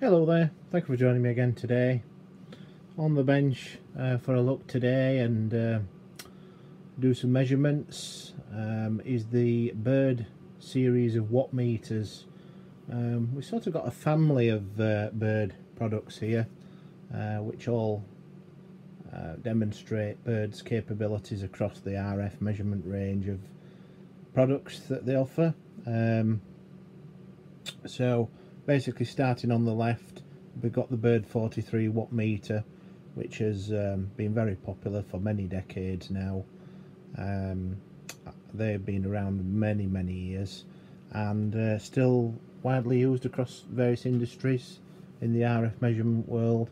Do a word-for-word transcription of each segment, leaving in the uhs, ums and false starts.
Hello there, thank you for joining me again today on the bench uh, for a look today and uh, do some measurements. Um, is the Bird series of watt meters. Um, we've sort of got a family of uh, Bird products here uh, which all uh, demonstrate Bird's capabilities across the R F measurement range of products that they offer. Um, so basically, starting on the left, we've got the Bird forty-three watt meter, which has um, been very popular for many decades now. Um, they've been around many many years and uh, still widely used across various industries in the R F measurement world.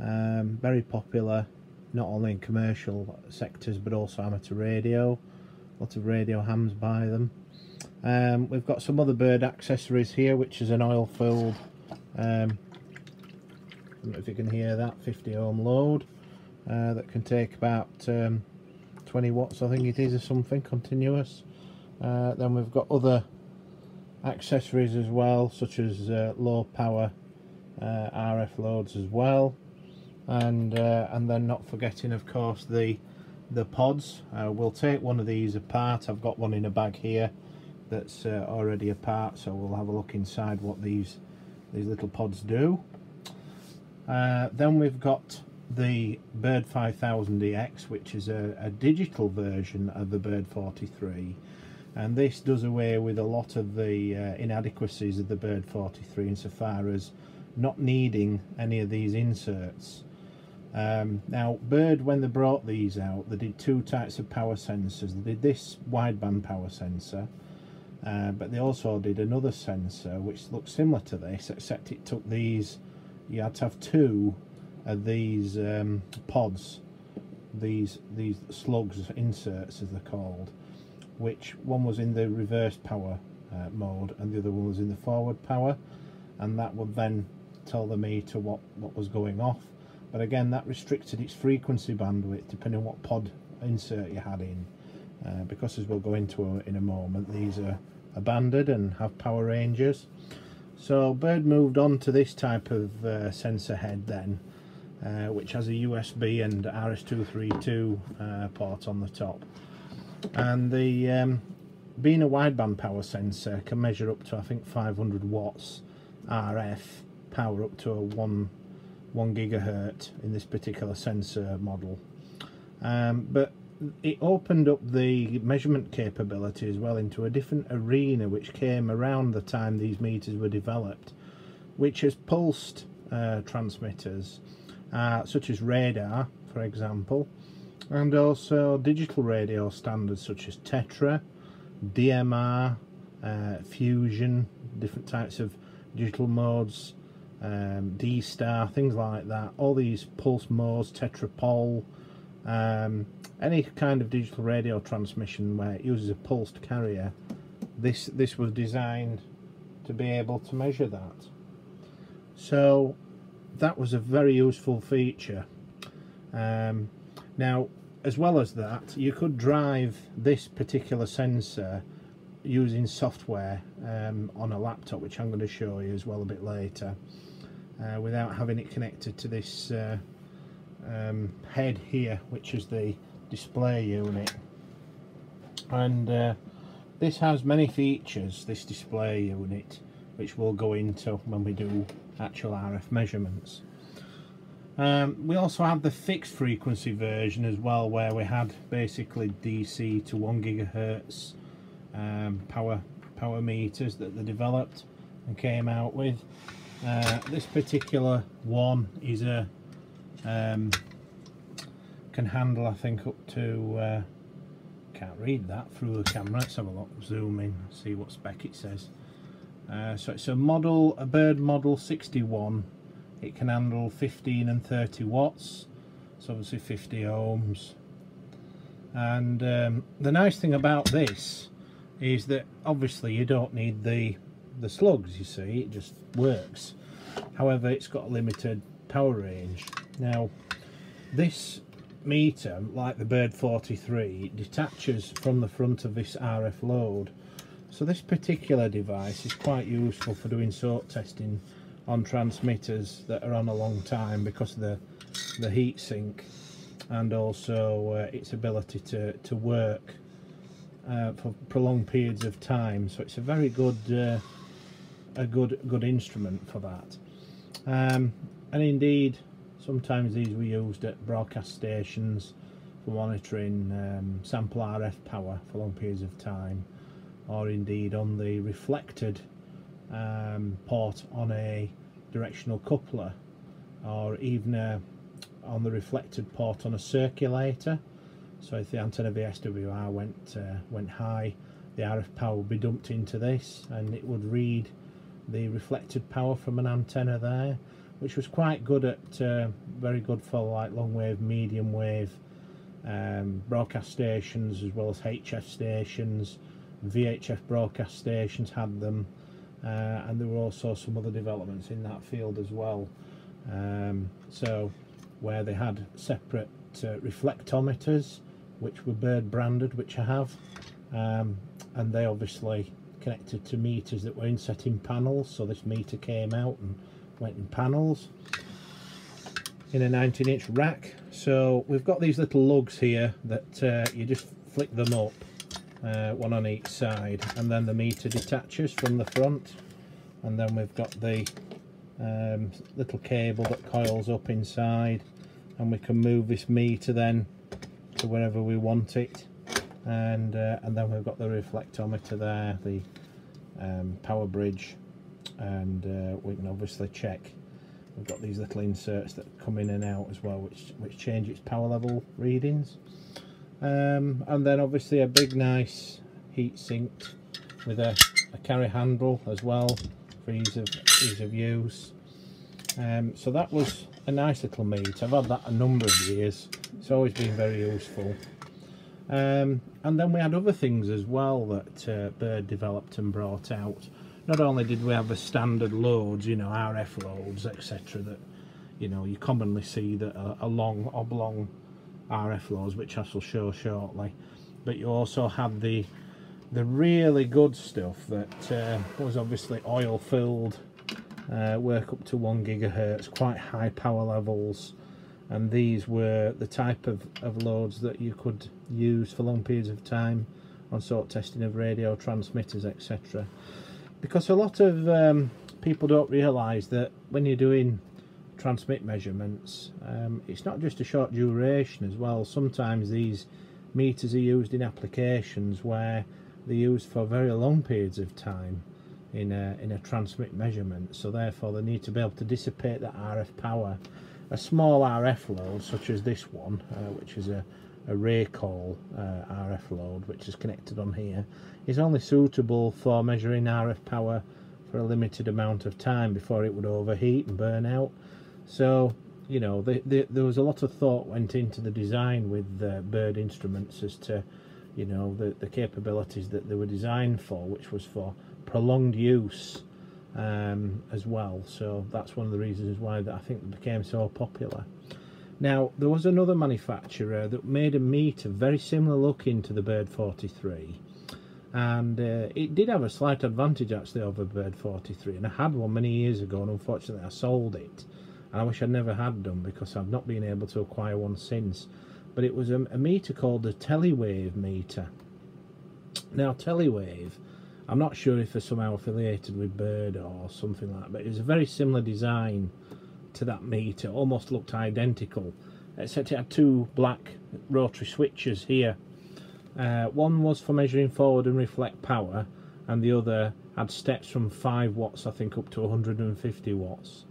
Um, very popular not only in commercial sectors but also amateur radio. Lots of radio hams buy them. Um, we've got some other Bird accessories here, which is an oil filled, um, I don't know if you can hear that, fifty ohm load uh, that can take about um, twenty watts I think it is, or something, continuous. Uh, then we've got other accessories as well, such as uh, low power uh, R F loads as well, and uh, and then not forgetting of course the the pods. Uh, we'll take one of these apart. I've got one in a bag here that's uh, already apart, so we'll have a look inside what these these little pods do. Uh, then we've got the Bird five thousand E X, which is a, a digital version of the Bird forty-three, and this does away with a lot of the uh, inadequacies of the Bird forty-three insofar as not needing any of these inserts. Um, now Bird, when they brought these out, they did two types of power sensors. They did this wideband power sensor, Uh, but they also did another sensor which looked similar to this, except it took these, you had to have two of these um, pods, these these slugs, inserts as they're called, which one was in the reverse power uh, mode and the other one was in the forward power, and that would then tell the meter what, what was going off. But again, that restricted its frequency bandwidth depending on what pod insert you had in. Uh, because as we'll go into in a moment, these are banded and have power ranges. So Bird moved on to this type of uh, sensor head then, uh, which has a U S B and R S two thirty-two uh, port on the top, and the um, being a wideband power sensor can measure up to, I think, five hundred watts R F power, up to a one one gigahertz in this particular sensor model. Um, but it opened up the measurement capability as well into a different arena, which came around the time these meters were developed, which is pulsed uh, transmitters uh, such as radar, for example, and also digital radio standards such as Tetra, D M R, uh, Fusion, different types of digital modes, um, D star, things like that. All these pulse modes, Tetrapol, um, any kind of digital radio transmission where it uses a pulsed carrier, this this was designed to be able to measure that. So that was a very useful feature. Um, now, as well as that, you could drive this particular sensor using software um, on a laptop, which I'm going to show you as well a bit later, uh, without having it connected to this uh, um, head here, which is the display unit. And uh, this has many features, this display unit, which we'll go into when we do actual R F measurements. Um, we also had the fixed frequency version as well, where we had basically D C to one gigahertz um, power power meters that they developed and came out with. Uh, this particular one is a um, can handle, I think, up to uh, can't read that through the camera. Let's have a look, zoom in, see what spec it says. Uh, so it's a model, a Bird model sixty-one. It can handle fifteen and thirty watts, so obviously fifty ohms. And um, the nice thing about this is that obviously you don't need the the slugs, you see, it just works. However, it's got a limited power range. Now this meter, like the Bird forty-three, detaches from the front of this R F load, so this particular device is quite useful for doing sort testing on transmitters that are on a long time because of the, the heat sink, and also uh, its ability to, to work uh, for prolonged periods of time. So it's a very good uh, a good good instrument for that. Um, and indeed sometimes these were used at broadcast stations for monitoring um, sample R F power for long periods of time, or indeed on the reflected um, port on a directional coupler, or even a, on the reflected port on a circulator. So if the antenna V S W R went uh, went high, the R F power would be dumped into this and it would read the reflected power from an antenna there, which was quite good at uh, very good for like long wave, medium wave um, broadcast stations, as well as H F stations. V H F broadcast stations had them, uh, and there were also some other developments in that field as well, um, so where they had separate uh, reflectometers, which were Bird branded, which I have, um, and they obviously connected to meters that were inset in panels. So this meter came out and went in panels in a nineteen inch rack. So we've got these little lugs here that uh, you just flick them up, uh, one on each side, and then the meter detaches from the front, and then we've got the um, little cable that coils up inside, and we can move this meter then to wherever we want it. And uh, and then we've got the reflectometer there, the um, power bridge, and uh, we can obviously check. We've got these little inserts that come in and out as well, which which change its power level readings, um, and then obviously a big nice heat sink with a, a carry handle as well for ease of ease of use. Um, so that was a nice little meter. I've had that a number of years. It's always been very useful. Um, and then we had other things as well that uh, Bird developed and brought out. Not only did we have the standard loads, you know, R F loads, et cetera, that you know you commonly see that are, are long oblong R F loads, which I shall show shortly, but you also had the the really good stuff that uh, was obviously oil filled, uh, work up to one gigahertz, quite high power levels. And these were the type of, of loads that you could use for long periods of time on sort testing of radio transmitters, et cetera. Because a lot of um, people don't realise that when you're doing transmit measurements, um, it's not just a short duration as well. Sometimes these meters are used in applications where they're used for very long periods of time in a, in a transmit measurement. So therefore they need to be able to dissipate that R F power. A small R F load such as this one, uh, which is a, a Raycall uh, R F load, which is connected on here, is only suitable for measuring R F power for a limited amount of time before it would overheat and burn out. So, you know, the, the, there was a lot of thought went into the design with uh, Bird instruments as to, you know, the, the capabilities that they were designed for, which was for prolonged use. Um, as well, so that's one of the reasons why that I think they became so popular. Now there was another manufacturer that made a meter very similar looking to the Bird forty-three, and uh, it did have a slight advantage actually over Bird forty-three, and I had one many years ago and unfortunately I sold it, and I wish I'd never had done because I've not been able to acquire one since. But it was a, a meter called the Telewave meter. Now Telewave, I'm not sure if they're somehow affiliated with Bird or something like that, but it was a very similar design to that meter, almost looked identical, except it had two black rotary switches here. Uh, one was for measuring forward and reflect power, and the other had steps from five watts, I think, up to one hundred fifty watts.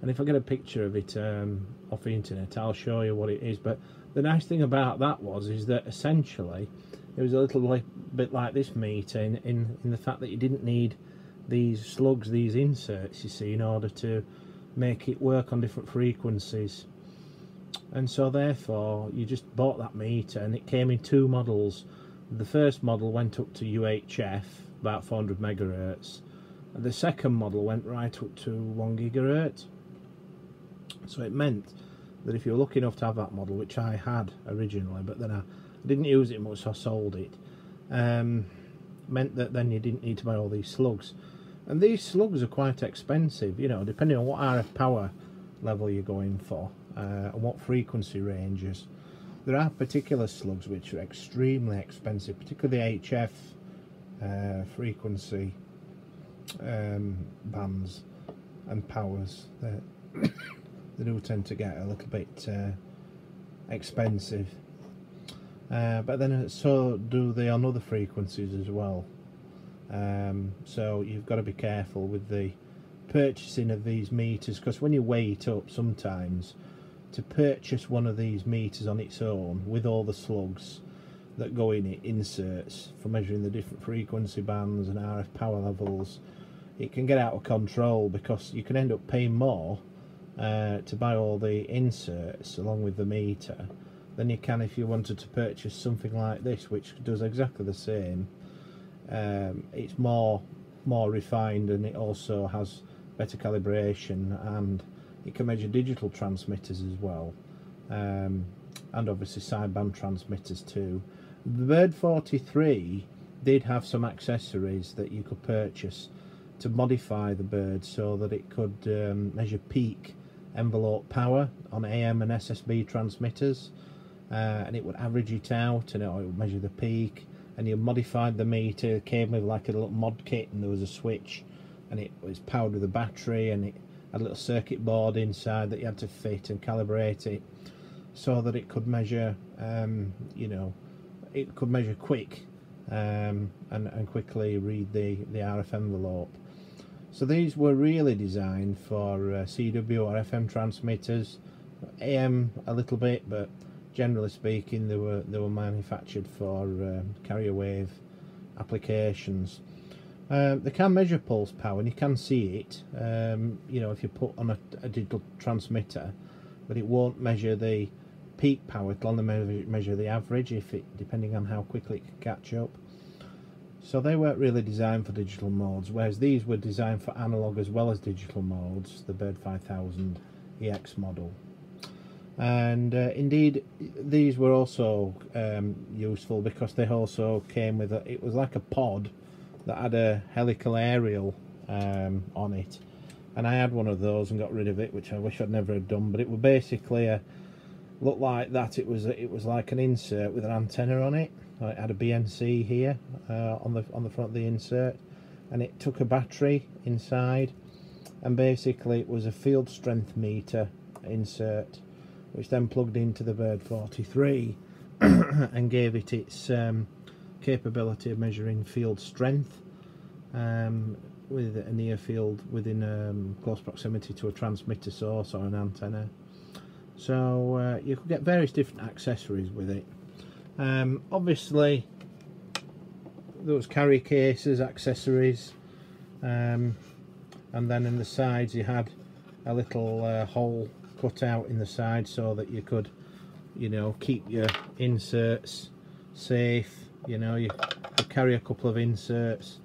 And if I get a picture of it um, off the internet, I'll show you what it is. But the nice thing about that was is that essentially it was a little like, bit like this meter in, in, in the fact that you didn't need these slugs, these inserts, you see, in order to make it work on different frequencies. And so therefore you just bought that meter, and it came in two models. The first model went up to U H F, about four hundred megahertz, and the second model went right up to one gigahertz. So it meant that if you're lucky enough to have that model, which I had originally, but then I didn't use it much, so I sold it, um, meant that then you didn't need to buy all these slugs. And these slugs are quite expensive, you know, depending on what R F power level you're going for uh, and what frequency ranges. There are particular slugs which are extremely expensive, particularly the H F uh, frequency um, bands and powers. They do tend to get a little bit uh, expensive, uh, but then so do the on other frequencies as well. Um, so you've got to be careful with the purchasing of these meters, because when you weigh it up, sometimes to purchase one of these meters on its own with all the slugs that go in it, inserts for measuring the different frequency bands and R F power levels, it can get out of control, because you can end up paying more uh, to buy all the inserts along with the meter than you can if you wanted to purchase something like this, which does exactly the same. Um, it's more more refined, and it also has better calibration, and it can measure digital transmitters as well, um, and obviously sideband transmitters too. The Bird forty-three did have some accessories that you could purchase to modify the Bird so that it could um, measure peak envelope power on A M and S S B transmitters, uh, and it would average it out, and it would measure the peak. And you modified the meter, came with like a little mod kit, and there was a switch, and it was powered with a battery, and it had a little circuit board inside that you had to fit and calibrate it so that it could measure, um, you know, it could measure quick um, and, and quickly read the, the R F envelope. So these were really designed for uh, C W or F M transmitters, A M a little bit, but generally speaking, they were they were manufactured for um, carrier wave applications. Um, they can measure pulse power, and you can see it, um, you know, if you put on a, a digital transmitter, but it won't measure the peak power. It'll only measure, measure the average, if it depending on how quickly it can catch up. So they weren't really designed for digital modes, whereas these were designed for analog as well as digital modes. The Bird five thousand E X model. And uh, indeed these were also um, useful, because they also came with a, it was like a pod that had a helical aerial um, on it, and I had one of those and got rid of it, which I wish I'd never had done. But it was basically a looked like that it was a, it was like an insert with an antenna on it. It had a B N C here uh, on the on the front of the insert, and it took a battery inside, and basically it was a field strength meter insert, which then plugged into the Bird forty-three and gave it its um, capability of measuring field strength um, with a near field within um, close proximity to a transmitter source or an antenna. So uh, you could get various different accessories with it. Um, obviously those carrier cases, accessories, um, and then in the sides you had a little uh, hole cut out in the side so that you could, you know, keep your inserts safe. You know, you could carry a couple of inserts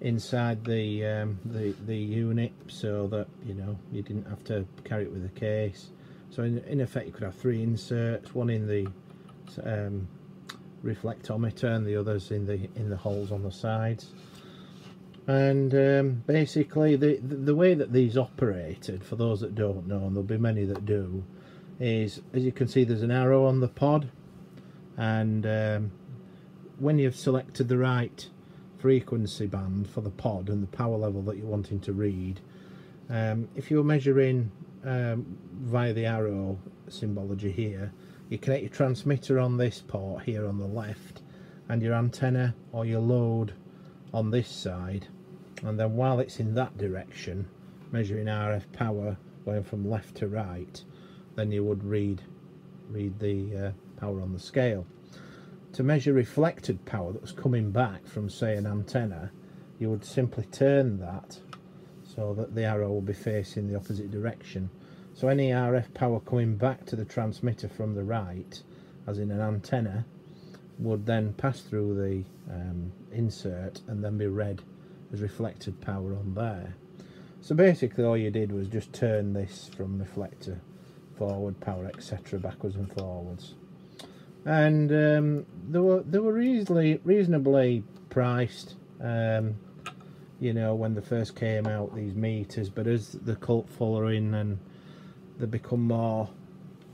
inside the um, the the unit so that, you know, you didn't have to carry it with a case. So in, in effect, you could have three inserts: one in the um, reflectometer, and the others in the in the holes on the sides. And um, basically the the way that these operated, for those that don't know, and there'll be many that do, is as you can see there's an arrow on the pod, and um, when you've selected the right frequency band for the pod and the power level that you're wanting to read, um, if you're measuring um, via the arrow symbology here, you connect your transmitter on this port here on the left, and your antenna or your load on this side, and then while it's in that direction measuring R F power going from left to right, then you would read read the uh, power on the scale. To measure reflected power that was coming back from, say, an antenna, you would simply turn that so that the arrow will be facing the opposite direction, so any R F power coming back to the transmitter from the right, as in an antenna, would then pass through the um, insert and then be read as reflected power on there. So basically all you did was just turn this from reflector forward, power, etc., backwards and forwards. And um, they were they were easily reasonably priced. um, you know, when they first came out, these meters, but as the cult following and they become more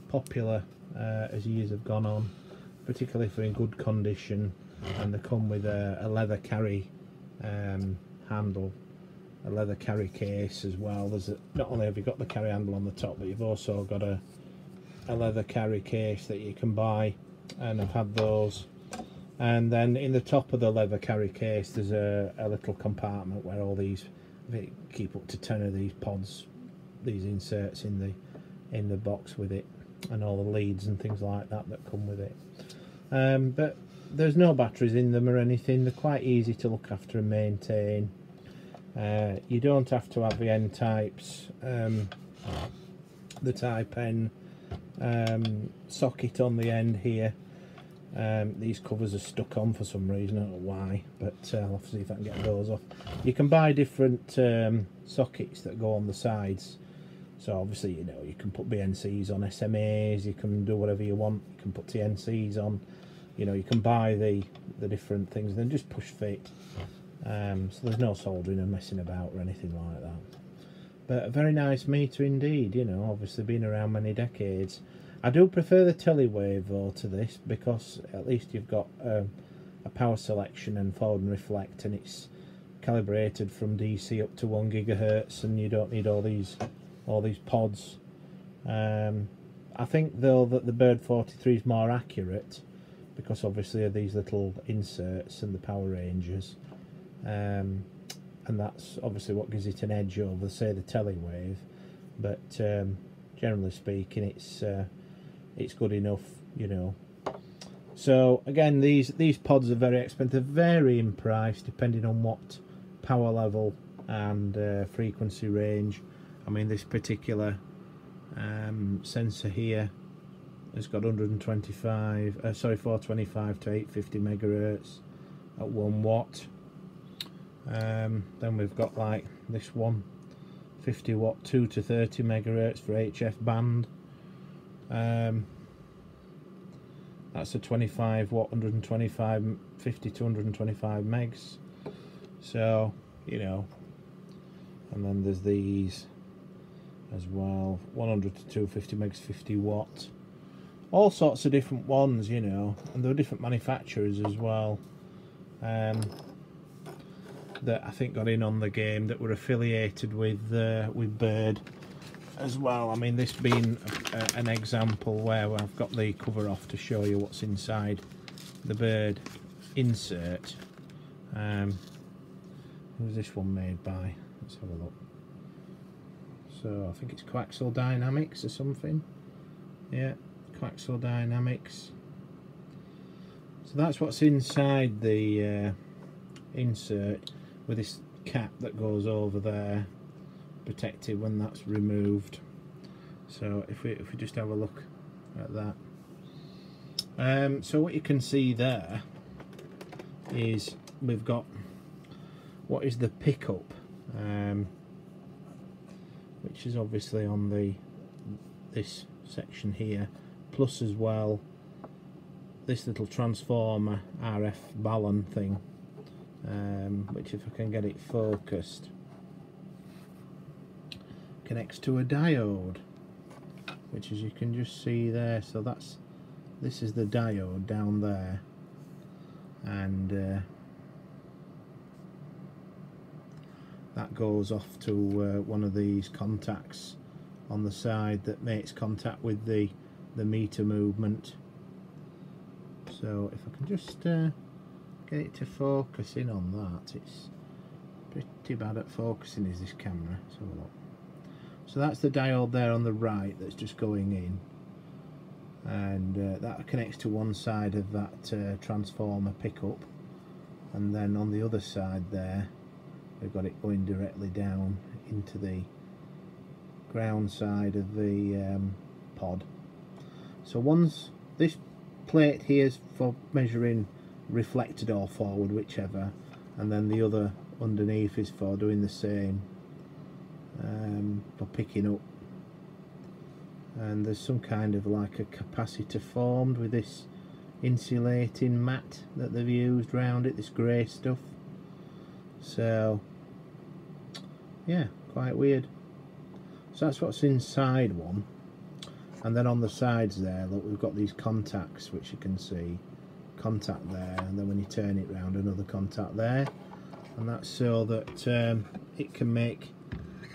popular uh, as years have gone on, particularly if they're in good condition, and they come with a, a leather carry um, handle, a leather carry case as well. There's a, not only have you got the carry handle on the top, but you've also got a, a leather carry case that you can buy, and I've had those. And then in the top of the leather carry case, there's a, a little compartment where all these, they keep up to ten of these pods, these inserts in the in the box with it, and all the leads and things like that that come with it. Um, but there's no batteries in them or anything. They're quite easy to look after and maintain. Uh, you don't have to have the N types, um, the Type N um, socket on the end here. Um, these covers are stuck on for some reason, I don't know why, but uh, I'll have to see if I can get those off. You can buy different um, sockets that go on the sides, so obviously, you know, you can put B N Cs on S M As, you can do whatever you want, you can put T N Cs on, you know, you can buy the, the different things and then just push fit, um, so there's no soldering and messing about or anything like that. But a very nice meter indeed, you know, obviously been around many decades. I do prefer the Telewave though to this, because at least you've got um, a power selection and forward and reflect, and it's calibrated from D C up to one gigahertz, and you don't need all these all these pods. Um, I think though that the Bird forty-three is more accurate because obviously of these little inserts and the power rangers, um, and that's obviously what gives it an edge over, say, the Telewave. But um, generally speaking, it's uh, it's good enough, you know. So again, these these pods are very expensive, vary in price depending on what power level and uh, frequency range. I mean, this particular um, sensor here has got one hundred twenty-five uh, sorry four twenty-five to eight fifty megahertz at one watt. Um, then we've got like this one, fifty watt, two to thirty megahertz for H F band. Um, that's a twenty-five watt, one hundred twenty-five, fifty to one hundred twenty-five megs. So, you know, and then there's these as well, one hundred to two hundred fifty megs, fifty watt. All sorts of different ones, you know, and there are different manufacturers as well, um, that I think got in on the game, that were affiliated with uh, with Bird as well. I mean, this being a, a, an example where I've got the cover off to show you what's inside the Bird insert. Um, who was this one made by? Let's have a look. So I think it's Coaxial Dynamics or something. Yeah, Coaxial Dynamics. So that's what's inside the uh, insert, with this cap that goes over there, protected when that's removed. So if we, if we just have a look at that, um, so what you can see there is we've got what is the pickup, um, which is obviously on the this section here, plus as well this little transformer R F balun thing. Um, which, if I can get it focused, connects to a diode, which, as you can just see there, so that's, this is the diode down there, and uh, that goes off to uh, one of these contacts on the side that makes contact with the the meter movement. So if I can just uh, get it to focus in on that. It's pretty bad at focusing, is this camera. Let's have a look. So that's the diode there on the right that's just going in, and uh, that connects to one side of that uh, transformer pickup, and then on the other side there we've got it going directly down into the ground side of the um, pod. So once this plate here is for measuring reflected or forward, whichever, and then the other underneath is for doing the same, um, for picking up. And there's some kind of like a capacitor formed with this insulating mat that they've used round it, this grey stuff. So yeah, quite weird. So that's what's inside one, and then on the sides there, look, we've got these contacts which you can see, contact there, and then when you turn it round, another contact there, and that's so that um, it can make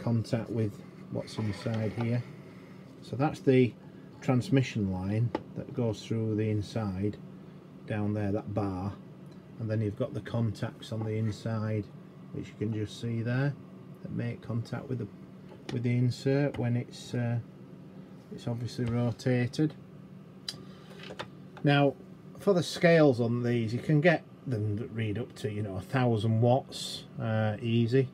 contact with what's inside here. So that's the transmission line that goes through the inside down there, that bar, and then you've got the contacts on the inside which you can just see there that make contact with the with the insert when it's uh, it's obviously rotated. Now for the scales on these, you can get them that read up to, you know, a thousand watts uh, easy.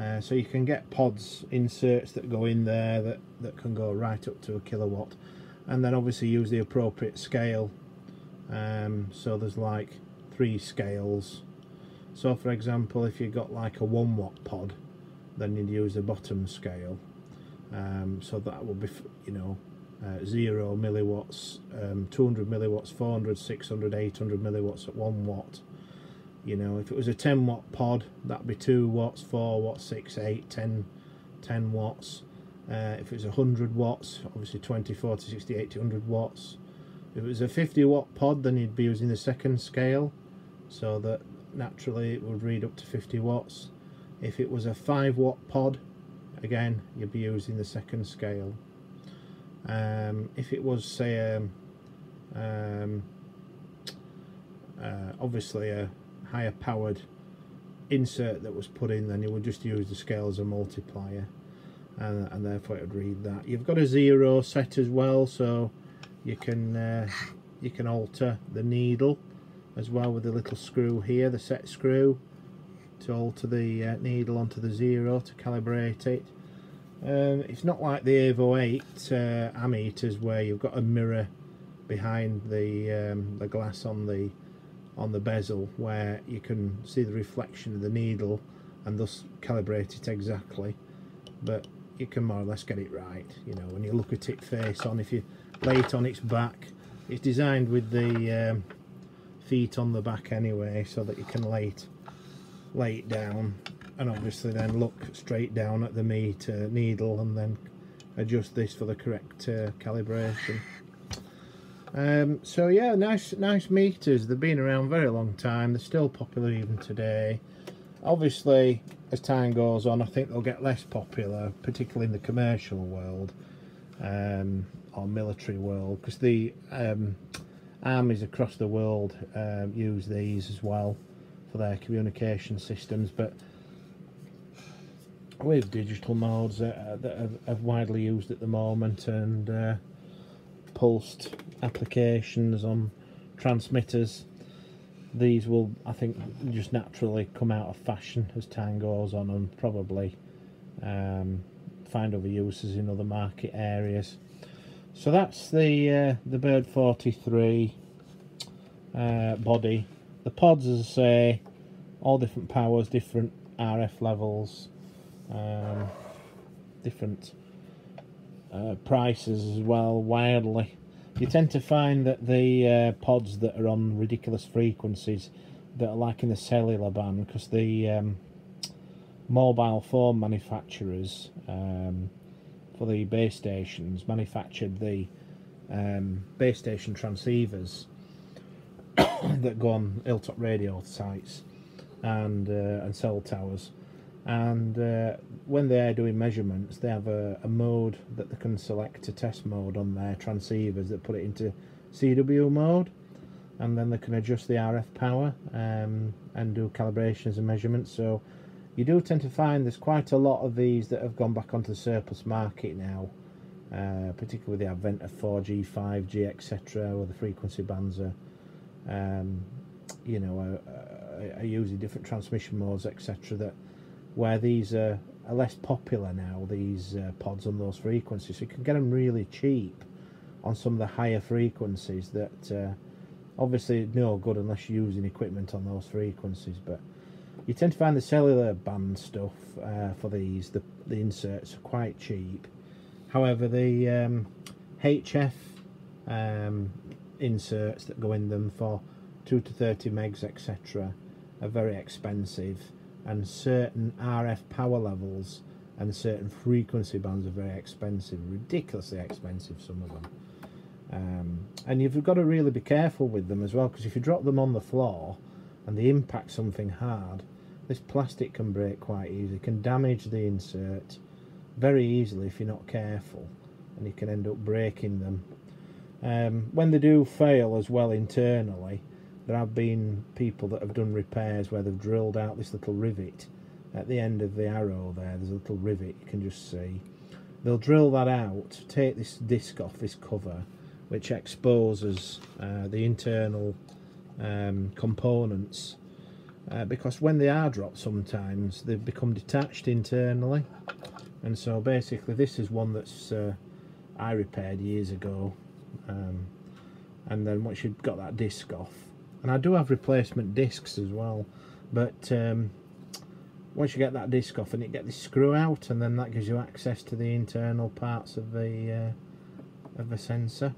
Uh, so you can get pods, inserts that go in there that, that can go right up to a kilowatt, and then obviously use the appropriate scale. Um, so there's like three scales. So for example, if you've got like a one watt pod, then you'd use the bottom scale. Um, so that will be, you know, uh, zero milliwatts, um, two hundred milliwatts, four hundred, six hundred, eight hundred milliwatts at one watt. You know, if it was a ten watt pod, that'd be two watts, four watts, six, eight, ten, ten watts. Uh, if it was one hundred watts, obviously twenty, forty, sixty, eighty, one hundred watts. If it was a fifty watt pod, then you'd be using the second scale, so that naturally it would read up to fifty watts. If it was a five watt pod, again, you'd be using the second scale. Um, if it was, say, um, um, uh, obviously a higher powered insert that was put in, then you would just use the scale as a multiplier, and, and therefore it would read that. You've got a zero set as well, so you can uh, you can alter the needle as well with the little screw here, the set screw, to alter the uh, needle onto the zero to calibrate it. Um, it's not like the Evo eight uh, ammeters where you've got a mirror behind the um, the glass on the on the bezel, where you can see the reflection of the needle and thus calibrate it exactly, but you can more or less get it right, you know, when you look at it face on. If you lay it on its back, it's designed with the um, feet on the back anyway, so that you can lay it, lay it down, and obviously then look straight down at the meter needle and then adjust this for the correct uh, calibration. Um, so yeah, nice nice meters. They've been around a very long time. They're still popular even today. Obviously as time goes on, I think they'll get less popular, particularly in the commercial world um, or military world, because the um, armies across the world um, use these as well for their communication systems. But with digital modes that, that are, are widely used at the moment, and uh, pulsed applications on transmitters, these will, I think, just naturally come out of fashion as time goes on, and probably um, find other uses in other market areas. So that's the uh, the Bird forty-three uh, body. The pods, as I say, all different powers, different R F levels, um, different Uh, prices as well, wildly. You tend to find that the uh, pods that are on ridiculous frequencies that are like in the cellular band, because the um, mobile phone manufacturers um, for the base stations manufactured the um, base station transceivers that go on hilltop radio sites and, uh, and cell towers. And uh, when they're doing measurements, they have a, a mode that they can select, a test mode on their transceivers, that put it into C W mode, and then they can adjust the R F power um, and do calibrations and measurements. So you do tend to find there's quite a lot of these that have gone back onto the surplus market now, uh, particularly with the advent of four G, five G, et cetera, where the frequency bands are, um, you know, are, are using different transmission modes, et cetera, that where these are, are less popular now, these uh, pods on those frequencies. So you can get them really cheap on some of the higher frequencies that uh, obviously no good unless you're using equipment on those frequencies. But you tend to find the cellular band stuff uh, for these, the, the inserts are quite cheap. However, the um, H F um, inserts that go in them for two to thirty megs, et cetera, are very expensive. And certain R F power levels and certain frequency bands are very expensive, ridiculously expensive, some of them. Um, and you've got to really be careful with them as well, because if you drop them on the floor and they impact something hard, this plastic can break quite easily, can damage the insert very easily if you're not careful, and you can end up breaking them. Um, when they do fail as well internally, there have been people that have done repairs where they've drilled out this little rivet at the end of the arrow there. There's a little rivet, you can just see. They'll drill that out, take this disc off this cover, which exposes uh, the internal um, components, uh, because when they are dropped sometimes they become detached internally. And so basically this is one that's uh, I repaired years ago, um, and then once you've got that disc off, and I do have replacement discs as well, but um, once you get that disc off and you get this screw out, and then that gives you access to the internal parts of the uh, of the sensor,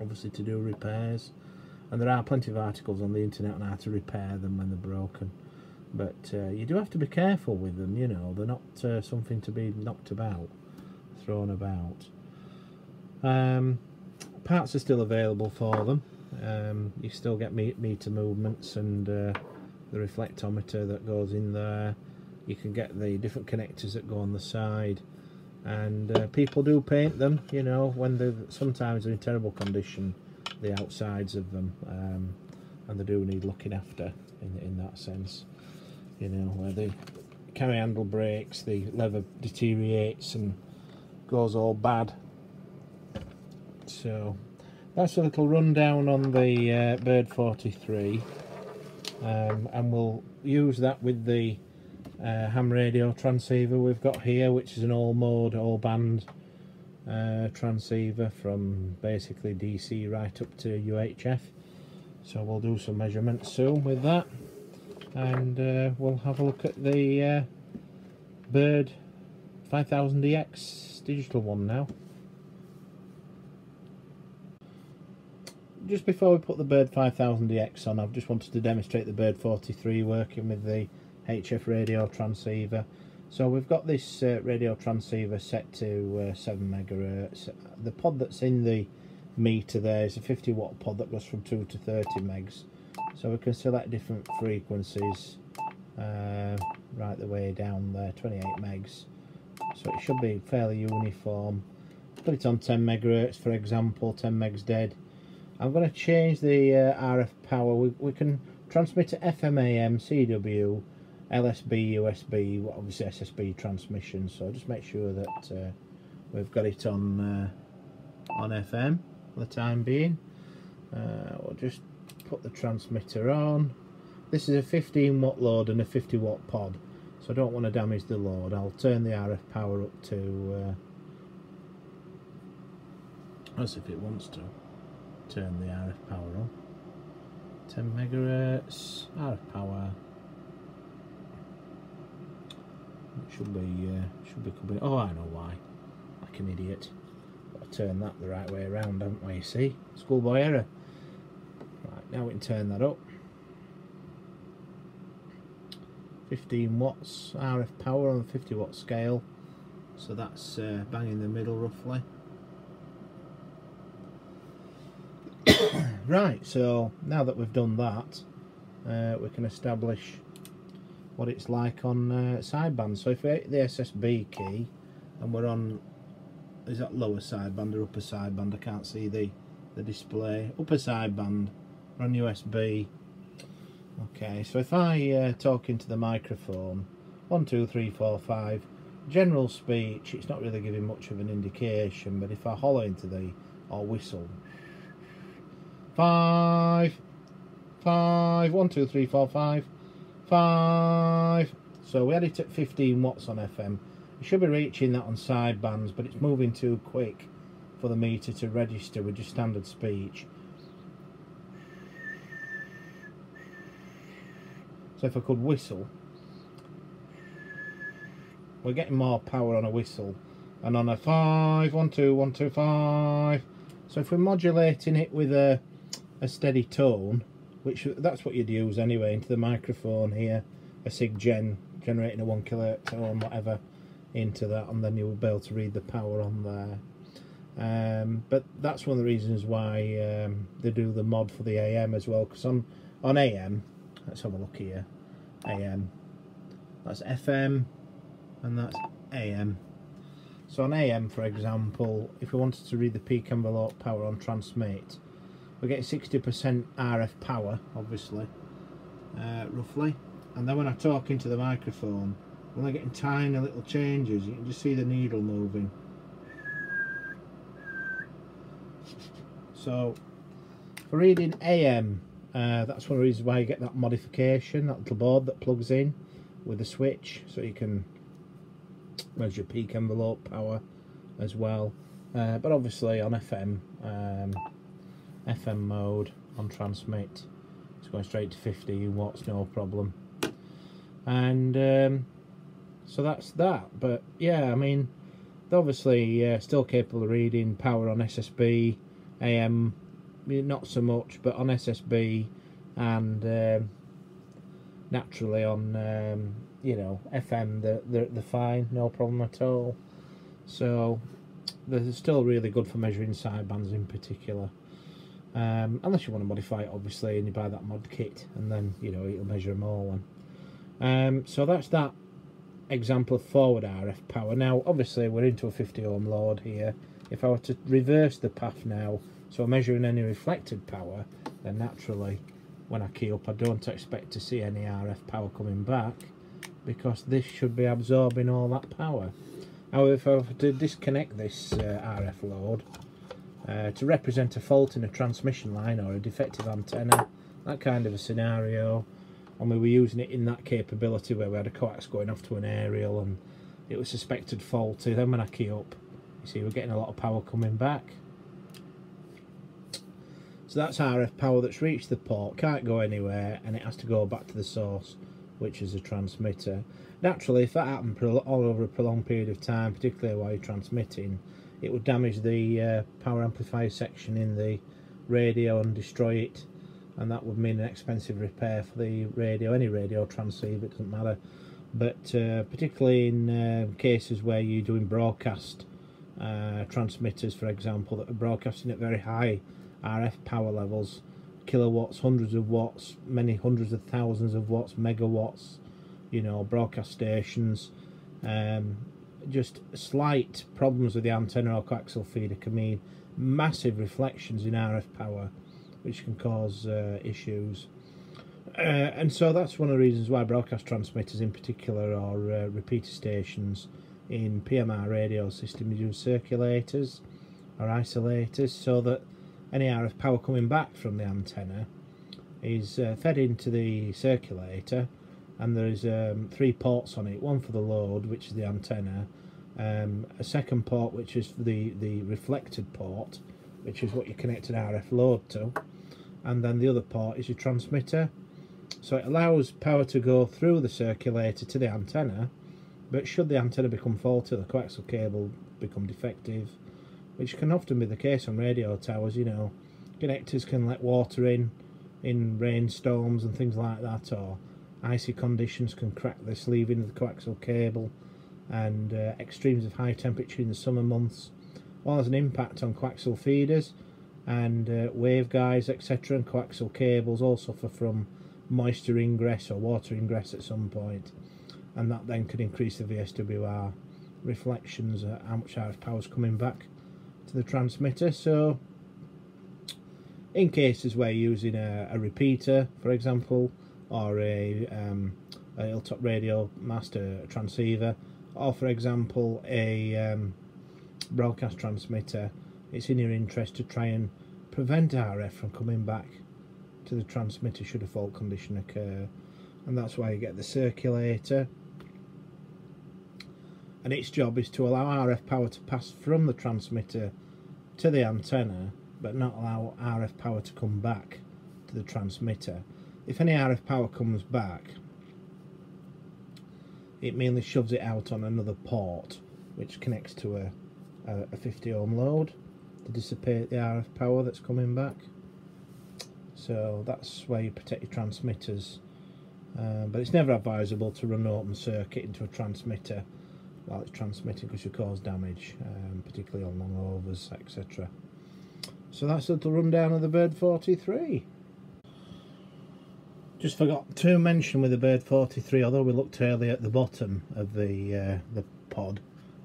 obviously, to do repairs. And there are plenty of articles on the internet on how to repair them when they're broken, but uh, you do have to be careful with them, you know. They're not uh, something to be knocked about, thrown about. Um, parts are still available for them. Um, you still get meter movements and uh, the reflectometer that goes in there. You can get the different connectors that go on the side, and uh, people do paint them, you know, when they're sometimes they're in terrible condition, the outsides of them, um, and they do need looking after in, in that sense, you know, where the carry handle breaks, the leather deteriorates and goes all bad. So that's a little rundown on the uh, Bird forty-three, um, and we'll use that with the uh, ham radio transceiver we've got here, which is an all mode, all band uh, transceiver from basically D C right up to U H F. So we'll do some measurements soon with that, and uh, we'll have a look at the uh, Bird five thousand E X digital one now. Just before we put the Bird five thousand D X on, I've just wanted to demonstrate the Bird forty-three working with the H F radio transceiver. So we've got this uh, radio transceiver set to uh, seven megahertz. The pod that's in the meter there is a fifty watt pod that goes from two to thirty megs. So we can select different frequencies uh, right the way down there, twenty-eight megs. So it should be fairly uniform. Put it on ten megahertz for example, ten megs dead. I'm going to change the uh, R F power. We, we can transmit to F M A M, C W, L S B, U S B, obviously S S B transmission. So just make sure that uh, we've got it on uh, on F M for the time being. Uh, we'll just put the transmitter on. This is a fifteen watt load and a fifty watt pod, so I don't want to damage the load. I'll turn the R F power up to uh, as if it wants to. Turn the R F power on. ten megahertz, R F power. It should be, uh, should be, could be. Oh, I know why. Like an idiot. Got to turn that the right way around, haven't we? See, schoolboy error. Right, now we can turn that up. fifteen watts R F power on the fifty watt scale. So that's uh, bang in the middle roughly. Right, so now that we've done that, uh, we can establish what it's like on uh, sideband. So if we hit the S S B key and we're on, is that lower sideband or upper sideband? I can't see the, the display. Upper sideband, we're on U S B. Okay, so if I uh, talk into the microphone, one, two, three, four, five, general speech, it's not really giving much of an indication, but if I hollow into the, or whistle, Five, five, one, two, three, four, five, five. So we had it at fifteen watts on F M. It should be reaching that on sidebands, but it's moving too quick for the meter to register with just standard speech. So if I could whistle, we're getting more power on a whistle, and on a five, one, two, one, two, five. So if we're modulating it with a a steady tone, which that's what you'd use anyway into the microphone here, a sig gen generating a one kilohertz or whatever into that, and then you'll be able to read the power on there. Um, but that's one of the reasons why um, they do the mod for the A M as well, because on, on A M, let's have a look here, A M, that's F M and that's A M. So on A M, for example, if we wanted to read the peak envelope power on transmit, we're getting sixty percent R F power, obviously, uh, roughly, and then when I talk into the microphone, we're only getting tiny little changes. You can just see the needle moving. So for reading A M, uh, that's one of the reasons why you get that modification, that little board that plugs in with a switch, so you can measure peak envelope power as well. Uh, but obviously on F M, um, F M mode on transmit, it's going straight to fifteen watts, no problem. And um, so that's that. But yeah, I mean, they're obviously uh, still capable of reading power on S S B. A M not so much, but on S S B and um, naturally on um, you know, F M they're, they're, they're fine, no problem at all. So they're still really good for measuring sidebands in particular, um, unless you want to modify it obviously and you buy that mod kit, and then you know it'll measure them all. And um, so that's that example of forward R F power. Now obviously we're into a fifty ohm load here. If I were to reverse the path now, so I'm measuring any reflected power, then naturally when I key up I don't expect to see any R F power coming back, because this should be absorbing all that power. However, if I were to disconnect this uh, R F load uh, to represent a fault in a transmission line or a defective antenna, that kind of a scenario, and we were using it in that capability where we had a coax going off to an aerial and it was suspected faulty, then when I key up, see we're getting a lot of power coming back. So that's R F power that's reached the port, can't go anywhere, and it has to go back to the source, which is a transmitter. Naturally, if that happened all over a prolonged period of time, particularly while you're transmitting, it would damage the uh, power amplifier section in the radio and destroy it, and that would mean an expensive repair for the radio, any radio transceiver, it doesn't matter. But uh, particularly in uh, cases where you're doing broadcast Uh, transmitters, for example, that are broadcasting at very high R F power levels, kilowatts, hundreds of watts, many hundreds of thousands of watts, megawatts, you know, broadcast stations, um, just slight problems with the antenna or coaxial feeder can mean massive reflections in R F power, which can cause uh, issues. Uh, and so that's one of the reasons why broadcast transmitters in particular, or uh, repeater stations in P M R radio systems, use circulators or isolators, so that any R F power coming back from the antenna is uh, fed into the circulator, and there is um, three ports on it, one for the load, which is the antenna, um, a second port which is the, the reflected port, which is what you connect an R F load to, and then the other port is your transmitter. So it allows power to go through the circulator to the antenna, but should the antenna become faulty, the coaxial cable become defective, which can often be the case on radio towers, you know, connectors can let water in, in rainstorms and things like that, or icy conditions can crack this, leaving the coaxial cable, and uh, extremes of high temperature in the summer months, well, there's an impact on coaxial feeders and uh, waveguides, et cetera, and coaxial cables all suffer from moisture ingress or water ingress at some point. And that then could increase the V S W R reflections, uh, how much R F power is coming back to the transmitter. So in cases where you're using a, a repeater, for example, or a, um, a hilltop radio master transceiver, or for example a um, broadcast transmitter, it's in your interest to try and prevent R F from coming back to the transmitter should a fault condition occur. And that's why you get the circulator. And its job is to allow R F power to pass from the transmitter to the antenna, but not allow R F power to come back to the transmitter. If any R F power comes back, it mainly shoves it out on another port, which connects to a, a, a fifty ohm load to dissipate the R F power that's coming back. So that's where you protect your transmitters Uh, but it's never advisable to run an open circuit into a transmitter while it's transmitting, because you cause damage, um, particularly on long overs, et cetera. So that's a little rundown of the Bird forty-three. Just forgot to mention with the Bird forty-three, although we looked earlier at the bottom of the uh, the pod,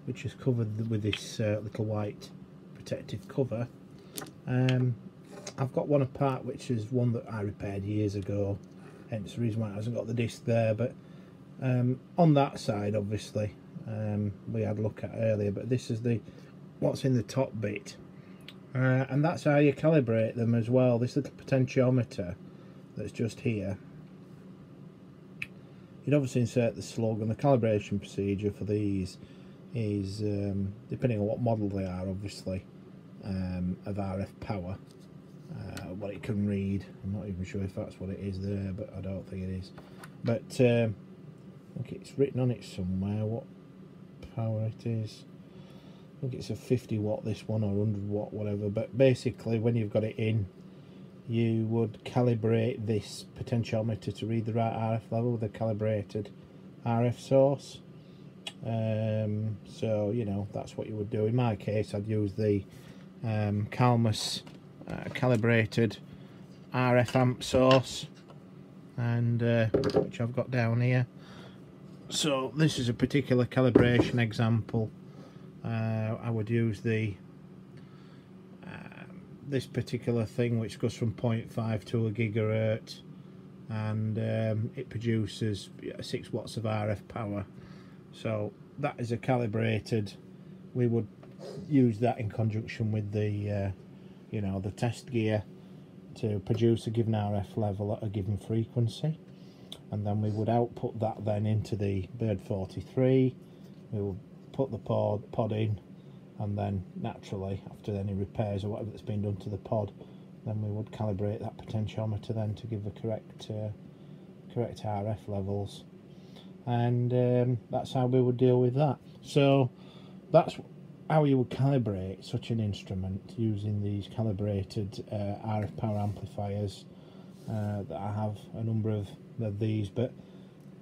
which is covered with this uh, little white protective cover, um, I've got one apart, which is one that I repaired years ago. Hence the reason why it hasn't got the disc there, but um, on that side, obviously, um, we had a look at earlier, but this is the what's in the top bit, uh, and that's how you calibrate them as well. This little potentiometer that's just here, you'd obviously insert the slug, and the calibration procedure for these is, um, depending on what model they are, obviously, um, of R F power. Uh, what it can read, I'm not even sure if that's what it is there, but I don't think it is. But um, I think it's written on it somewhere what power it is. I think it's a fifty watt this one, or one hundred watt, whatever. But basically, when you've got it in, you would calibrate this potentiometer to read the right R F level with a calibrated R F source. Um, so you know, that's what you would do. In my case, I'd use the um, Calmus Uh, calibrated R F amp source, and uh, which I've got down here. So this is a particular calibration example. uh, I would use the uh, this particular thing, which goes from zero point five to a gigahertz, and um, it produces six watts of R F power. So that is a calibrated, we would use that in conjunction with the uh, you know, the test gear to produce a given R F level at a given frequency, and then we would output that then into the Bird forty-three. We will put the pod, pod in, and then naturally, after any repairs or whatever that's been done to the pod, then we would calibrate that potentiometer then to give the correct uh, correct R F levels, and um, that's how we would deal with that. So that's how you would calibrate such an instrument, using these calibrated uh, R F power amplifiers uh, that I have a number of these, but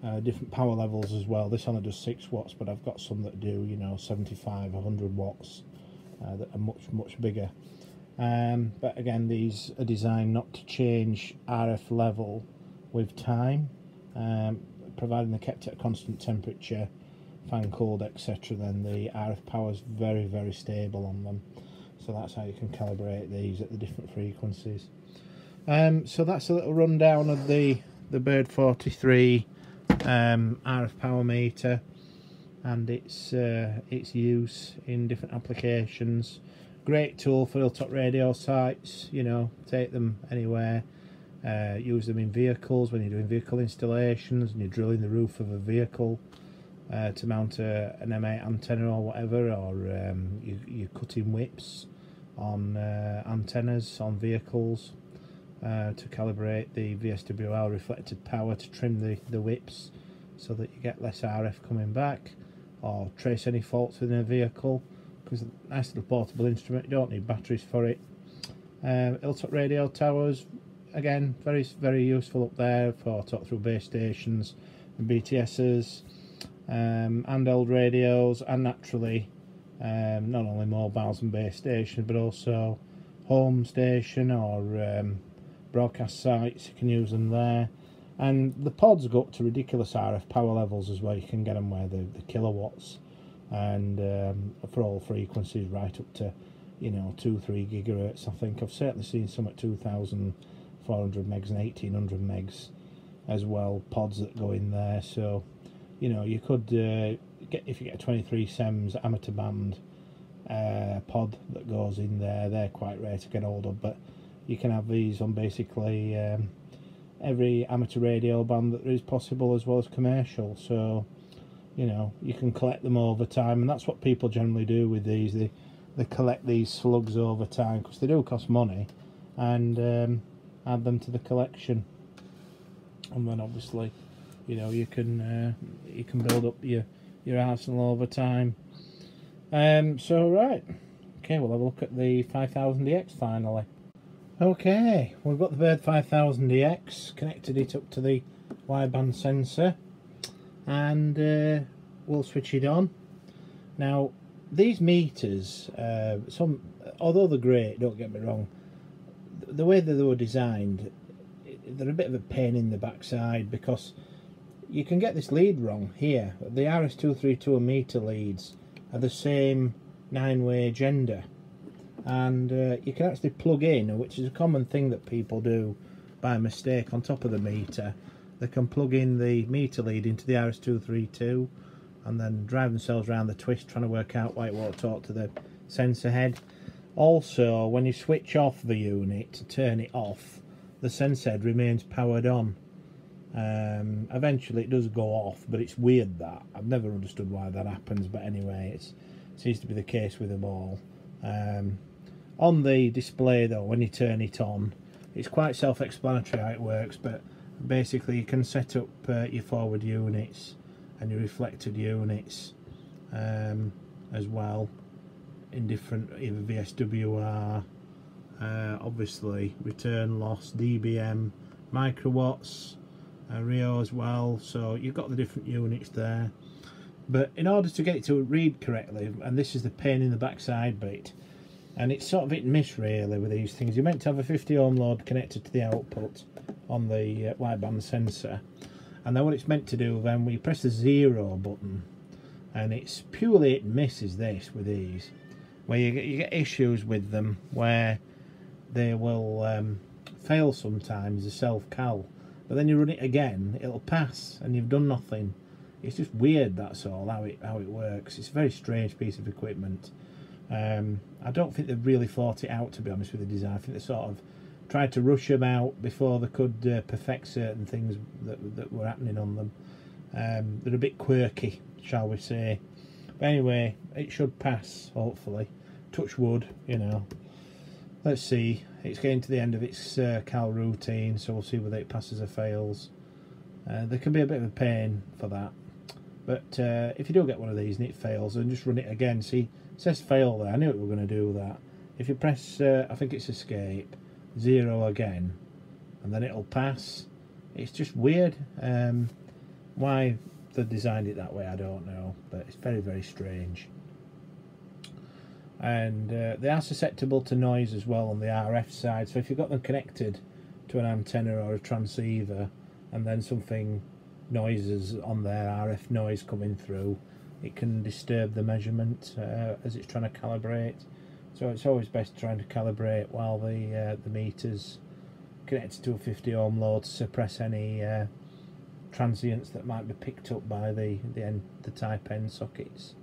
uh, different power levels as well. This only does six watts, but I've got some that do, you know, seventy-five, one hundred watts, uh, that are much much bigger. Um, but again, these are designed not to change R F level with time, um, providing they're kept at a constant temperature, fan cooled, et cetera. Then the R F power is very very stable on them, so that's how you can calibrate these at the different frequencies. Um, so that's a little rundown of the the Bird forty-three um, R F power meter and its uh, its use in different applications. Great tool for hilltop radio sites. You know, take them anywhere. Uh, use them in vehicles when you're doing vehicle installations and you're drilling the roof of a vehicle. Uh, to mount a, an M eight antenna or whatever, or um, you, you're cutting whips on uh, antennas on vehicles uh, to calibrate the V S W R reflected power to trim the, the whips so that you get less R F coming back, or trace any faults within a vehicle, because it's a nice little portable instrument, you don't need batteries for it. Um, Hilltop radio towers, again, very very useful up there for talk through base stations and B T Ss. Um, and old radios, and naturally um, not only mobiles and base stations, but also home station or um, broadcast sites. You can use them there, and the pods go up to ridiculous R F power levels as well. You can get them where the, the kilowatts, and um, for all frequencies, right up to, you know, two, three gigahertz. I think I've certainly seen some at two thousand four hundred megs and eighteen hundred megs as well, pods that go in there. So you know, you could uh, get, if you get a twenty-three sems amateur band uh, pod that goes in there, they're quite rare to get hold of, but you can have these on basically um, every amateur radio band that is possible, as well as commercial. So you know, you can collect them over time, and that's what people generally do with these. They they collect these slugs over time, because they do cost money, and um, add them to the collection, and then obviously, you know, you can uh, you can build up your your arsenal over time. Um, so right, okay, we'll have a look at the five thousand E X finally. Okay, we've got the Bird five thousand E X, connected it up to the wideband sensor, and uh, we'll switch it on. Now these meters, uh, some, although they're great, don't get me wrong, the way that they were designed, they're a bit of a pain in the backside, because you can get this lead wrong here. The R S two thirty-two meter leads are the same nine-way gender, and uh, you can actually plug in, which is a common thing that people do by mistake on top of the meter. They can plug in the meter lead into the R S two thirty-two and then drive themselves around the twist trying to work out why it won't talk to the sensor head. Also, when you switch off the unit to turn it off, the sensor head remains powered on. Um, eventually it does go off, but it's weird that. I've never understood why that happens, but anyway, it's, it seems to be the case with them all. Um, on the display though, when you turn it on, it's quite self-explanatory how it works, but basically you can set up uh, your forward units and your reflected units um, as well, in different, either V S W R, uh, obviously return loss, D B M, microwatts, uh, R I O as well. So you've got the different units there, but in order to get it to read correctly, and this is the pain in the backside bit, and it's sort of hit and miss really with these things. You're meant to have a fifty ohm load connected to the output on the uh, wideband sensor, and then what it's meant to do then, we press the zero button, and it's purely hit and miss is this with these, where you get, you get issues with them where they will um, fail sometimes, the self-cal, but then you run it again, it'll pass, and you've done nothing. It's just weird, that's all, how it how it works. It's a very strange piece of equipment. Um, I don't think they've really thought it out, to be honest with the design. I think they sort of tried to rush them out before they could uh, perfect certain things that, that were happening on them. Um, they're a bit quirky, shall we say. But anyway, it should pass, hopefully. Touch wood, you know. Let's see. It's getting to the end of its uh, cal routine, so we'll see whether it passes or fails. Uh, there can be a bit of a pain for that. But uh, if you do get one of these and it fails, then just run it again. See, it says fail there. I knew it were going to do that. If you press, uh, I think it's escape, zero again, and then it'll pass. It's just weird. Um, why they designed it that way, I don't know. But it's very, very strange. And uh, they are susceptible to noise as well on the R F side. So if you've got them connected to an antenna or a transceiver, and then something... noises on there, R F noise coming through, it can disturb the measurement uh, as it's trying to calibrate. So it's always best trying to calibrate while the uh, the meter's connected to a fifty ohm load to suppress any uh, transients that might be picked up by the the end, the type N sockets.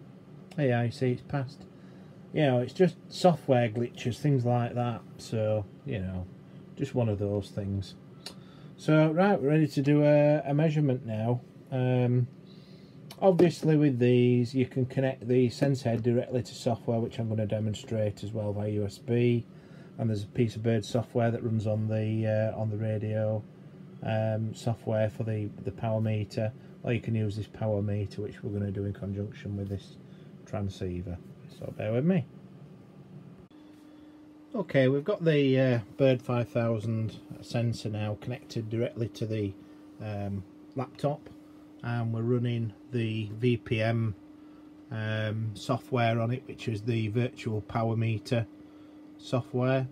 Yeah, you see, it's passed. You know, it's just software glitches, things like that. So you know, just one of those things. So right, we're ready to do a, a measurement now. Um, obviously with these you can connect the sensor head directly to software, which I'm going to demonstrate as well by U S B, and there's a piece of Bird software that runs on the uh, on the radio um, software for the, the power meter, or you can use this power meter, which we're going to do in conjunction with this transceiver, so bear with me. Okay, we've got the uh, Bird five thousand sensor now connected directly to the um, laptop, and we're running the V P M um, software on it, which is the virtual power meter software.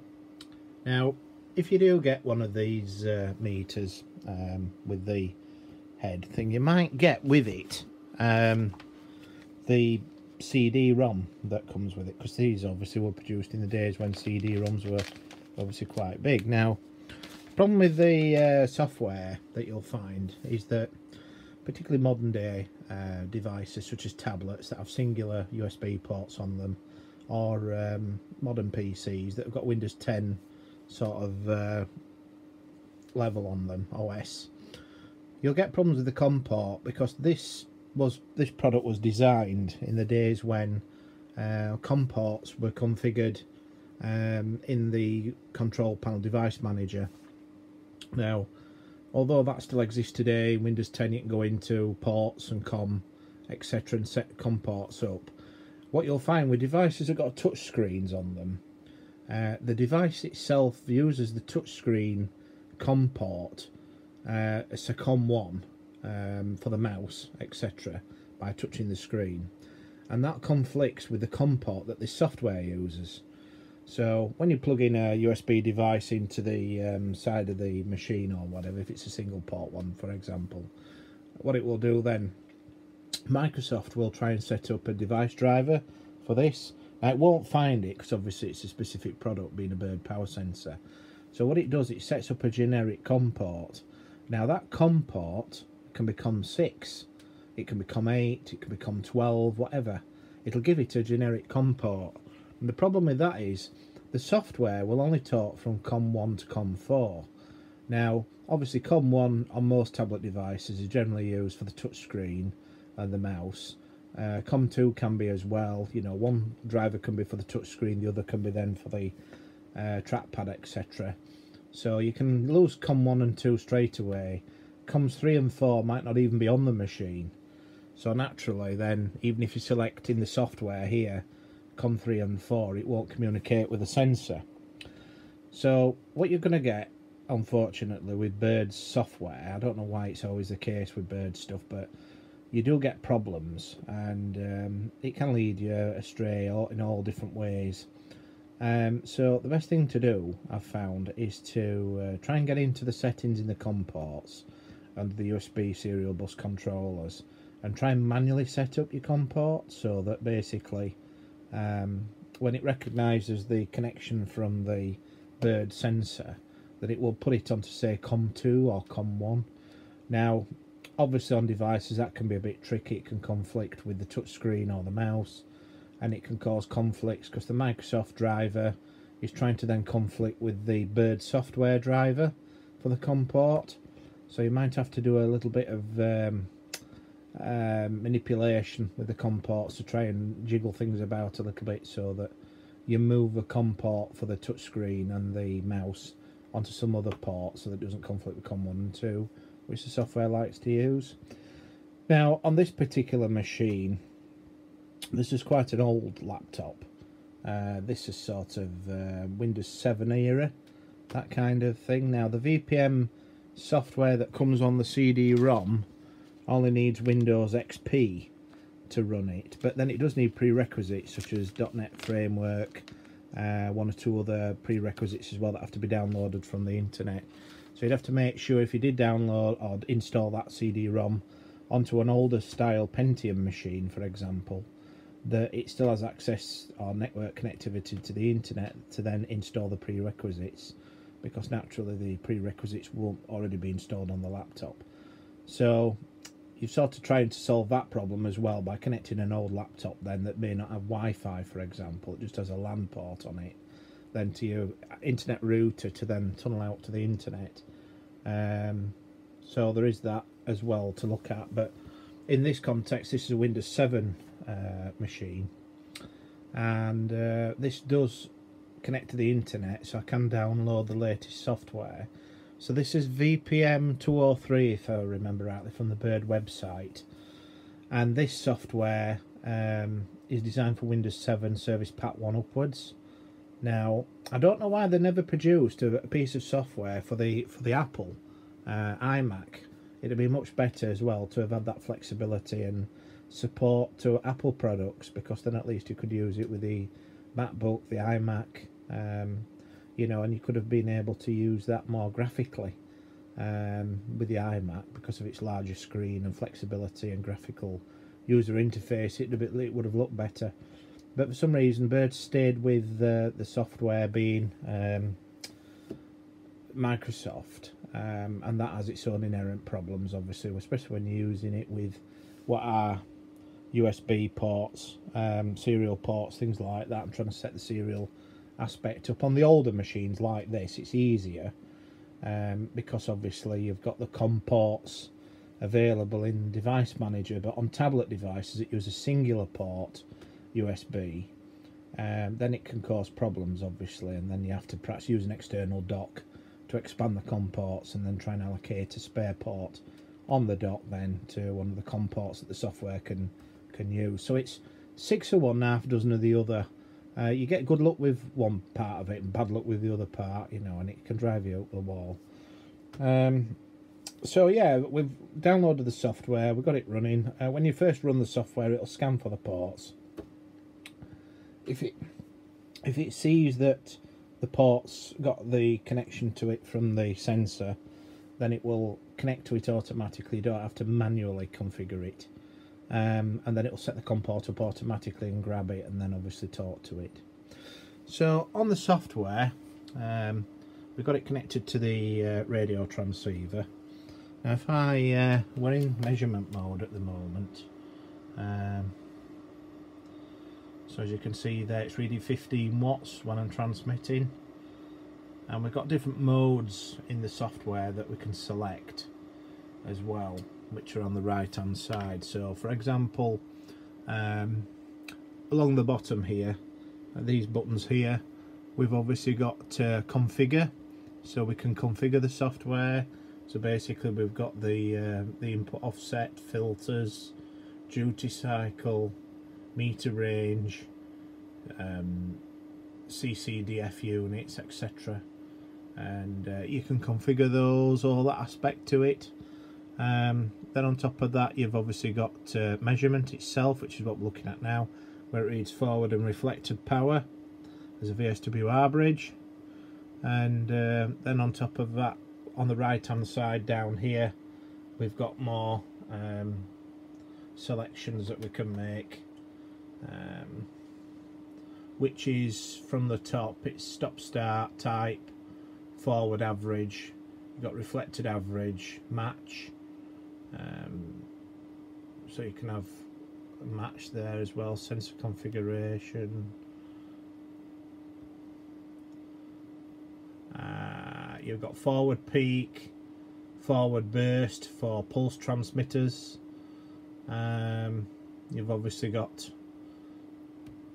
Now if you do get one of these uh, meters um, with the head thing, you might get with it um, the C D ROM that comes with it, because these obviously were produced in the days when C D ROMs were obviously quite big. Now the problem with the uh, software that you'll find is that particularly modern day uh, devices such as tablets that have singular U S B ports on them, or um, modern P Cs that have got Windows ten sort of uh, level on them, O S, you'll get problems with the COM port, because this was this product was designed in the days when uh, COM ports were configured um, in the control panel device manager. Now although that still exists today, Windows ten you can go into ports and COM etc and set COM ports up. What you'll find with devices that got touch screens on them, uh, the device itself uses the touch screen COM port uh, a SACOM one um, for the mouse, et cetera, by touching the screen, and that conflicts with the COM port that this software uses. So when you plug in a U S B device into the um, side of the machine or whatever, if it's a single port one for example, what it will do then, Microsoft will try and set up a device driver for this. Now it won't find it because obviously it's a specific product being a Bird power sensor. So what it does, it sets up a generic COM port. Now that COM port can be COM six, it can be COM eight, it can be COM twelve, whatever. It'll give it a generic COM port. And the problem with that is the software will only talk from COM one to COM four. Now obviously COM one on most tablet devices is generally used for the touchscreen and the mouse. Uh, COM two can be as well, you know, one driver can be for the touchscreen, the other can be then for the uh, trackpad, et cetera. So you can lose COM one and two straight away. COMs three and four might not even be on the machine. So naturally then, even if you select in the software here, COM three and four, it won't communicate with the sensor. So what you're going to get, unfortunately, with Bird's software, I don't know why it's always the case with Bird stuff, but you do get problems, and um, it can lead you astray in all different ways. Um, so the best thing to do, I've found, is to uh, try and get into the settings in the COM ports under the U S B serial bus controllers and try and manually set up your COM port so that basically um, when it recognises the connection from the Bird sensor, that it will put it onto say COM two or COM one. Now obviously on devices that can be a bit tricky, it can conflict with the touchscreen or the mouse, and it can cause conflicts because the Microsoft driver is trying to then conflict with the Bird software driver for the COM port. So you might have to do a little bit of um, uh, manipulation with the COM ports to try and jiggle things about a little bit so that you move a COM port for the touchscreen and the mouse onto some other port so that it doesn't conflict with COM one and two. Which the software likes to use. Now on this particular machine, this is quite an old laptop, uh, this is sort of uh, Windows seven era, that kind of thing. Now the V P N software that comes on the C D ROM only needs Windows X P to run it, but then it does need prerequisites such as .NET Framework, uh, one or two other prerequisites as well that have to be downloaded from the internet. So you'd have to make sure if you did download or install that C D ROM onto an older style Pentium machine, for example, that it still has access or network connectivity to the internet to then install the prerequisites, because naturally the prerequisites won't already be installed on the laptop. So you've sort of tried to solve that problem as well by connecting an old laptop then that may not have Wi-Fi, for example, it just has a LAN port on it, then to your internet router to then tunnel out to the internet. Um, so there is that as well to look at, but in this context this is a Windows seven uh, machine, and uh, this does connect to the internet, so I can download the latest software. So this is V P M two oh three if I remember rightly from the Bird website, and this software um, is designed for Windows seven Service Pack one upwards. Now I don't know why they never produced a piece of software for the for the Apple uh, iMac. It'd be much better as well to have had that flexibility and support to Apple products, because then at least you could use it with the MacBook, the iMac, um, you know, and you could have been able to use that more graphically um, with the iMac because of its larger screen and flexibility and graphical user interface. It, it would have looked better. But for some reason, Bird stayed with uh, the software being um, Microsoft, um, and that has its own inherent problems, obviously, especially when you're using it with what are U S B ports, um, serial ports, things like that. I'm trying to set the serial aspect up. On the older machines like this, it's easier um, because obviously you've got the COM ports available in Device Manager, but on tablet devices, it uses a singular port. U S B, um, then it can cause problems obviously, and then you have to perhaps use an external dock to expand the COM ports and then try and allocate a spare port on the dock then to one of the COM ports that the software can can use. So it's six or one half dozen of the other. Uh, you get good luck with one part of it and bad luck with the other part, you know, and it can drive you up the wall. Um, So yeah, we've downloaded the software, we've got it running. Uh, when you first run the software, it'll scan for the ports. If it if it sees that the port's got the connection to it from the sensor, then it will connect to it automatically. You don't have to manually configure it. Um, and then it'll set the COM port up automatically and grab it, and then obviously talk to it. So on the software, um, we've got it connected to the uh, radio transceiver. Now if I, uh, we're in measurement mode at the moment. Um, so as you can see there, it's reading fifteen watts when I'm transmitting. And we've got different modes in the software that we can select as well, which are on the right hand side. So for example, um, along the bottom here, these buttons here, we've obviously got uh, configure. So we can configure the software. So basically we've got the, uh, the input offset, filters, duty cycle, meter range, um, C C D F units, et cetera. And uh, you can configure those, all that aspect to it. Um, then on top of that, you've obviously got uh, measurement itself, which is what we're looking at now, where it reads forward and reflected power. There's a V S W R bridge. And uh, then on top of that, on the right hand side down here, we've got more um, selections that we can make, um, which is from the top. It's stop start, type, forward average, you've got reflected average, match, um, so you can have a match there as well, sensor configuration. Uh, you've got forward peak, forward burst for pulse transmitters. Um, you've obviously got,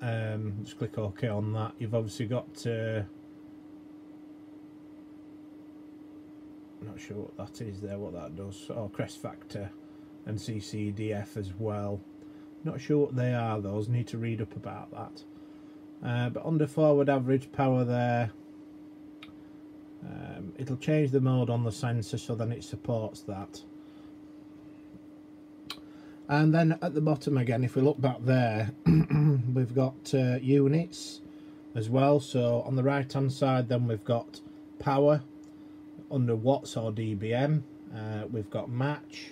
um, just click OK on that. You've obviously got, uh, I'm not sure what that is there, what that does. Oh, crest factor and C C D F as well. Not sure what they are, those, need to read up about that. Uh, but under forward average power there, Um, it'll change the mode on the sensor, so then it supports that. And then at the bottom again, if we look back there, we've got uh, units as well. So on the right hand side then we've got power under watts or D B M, uh, we've got match,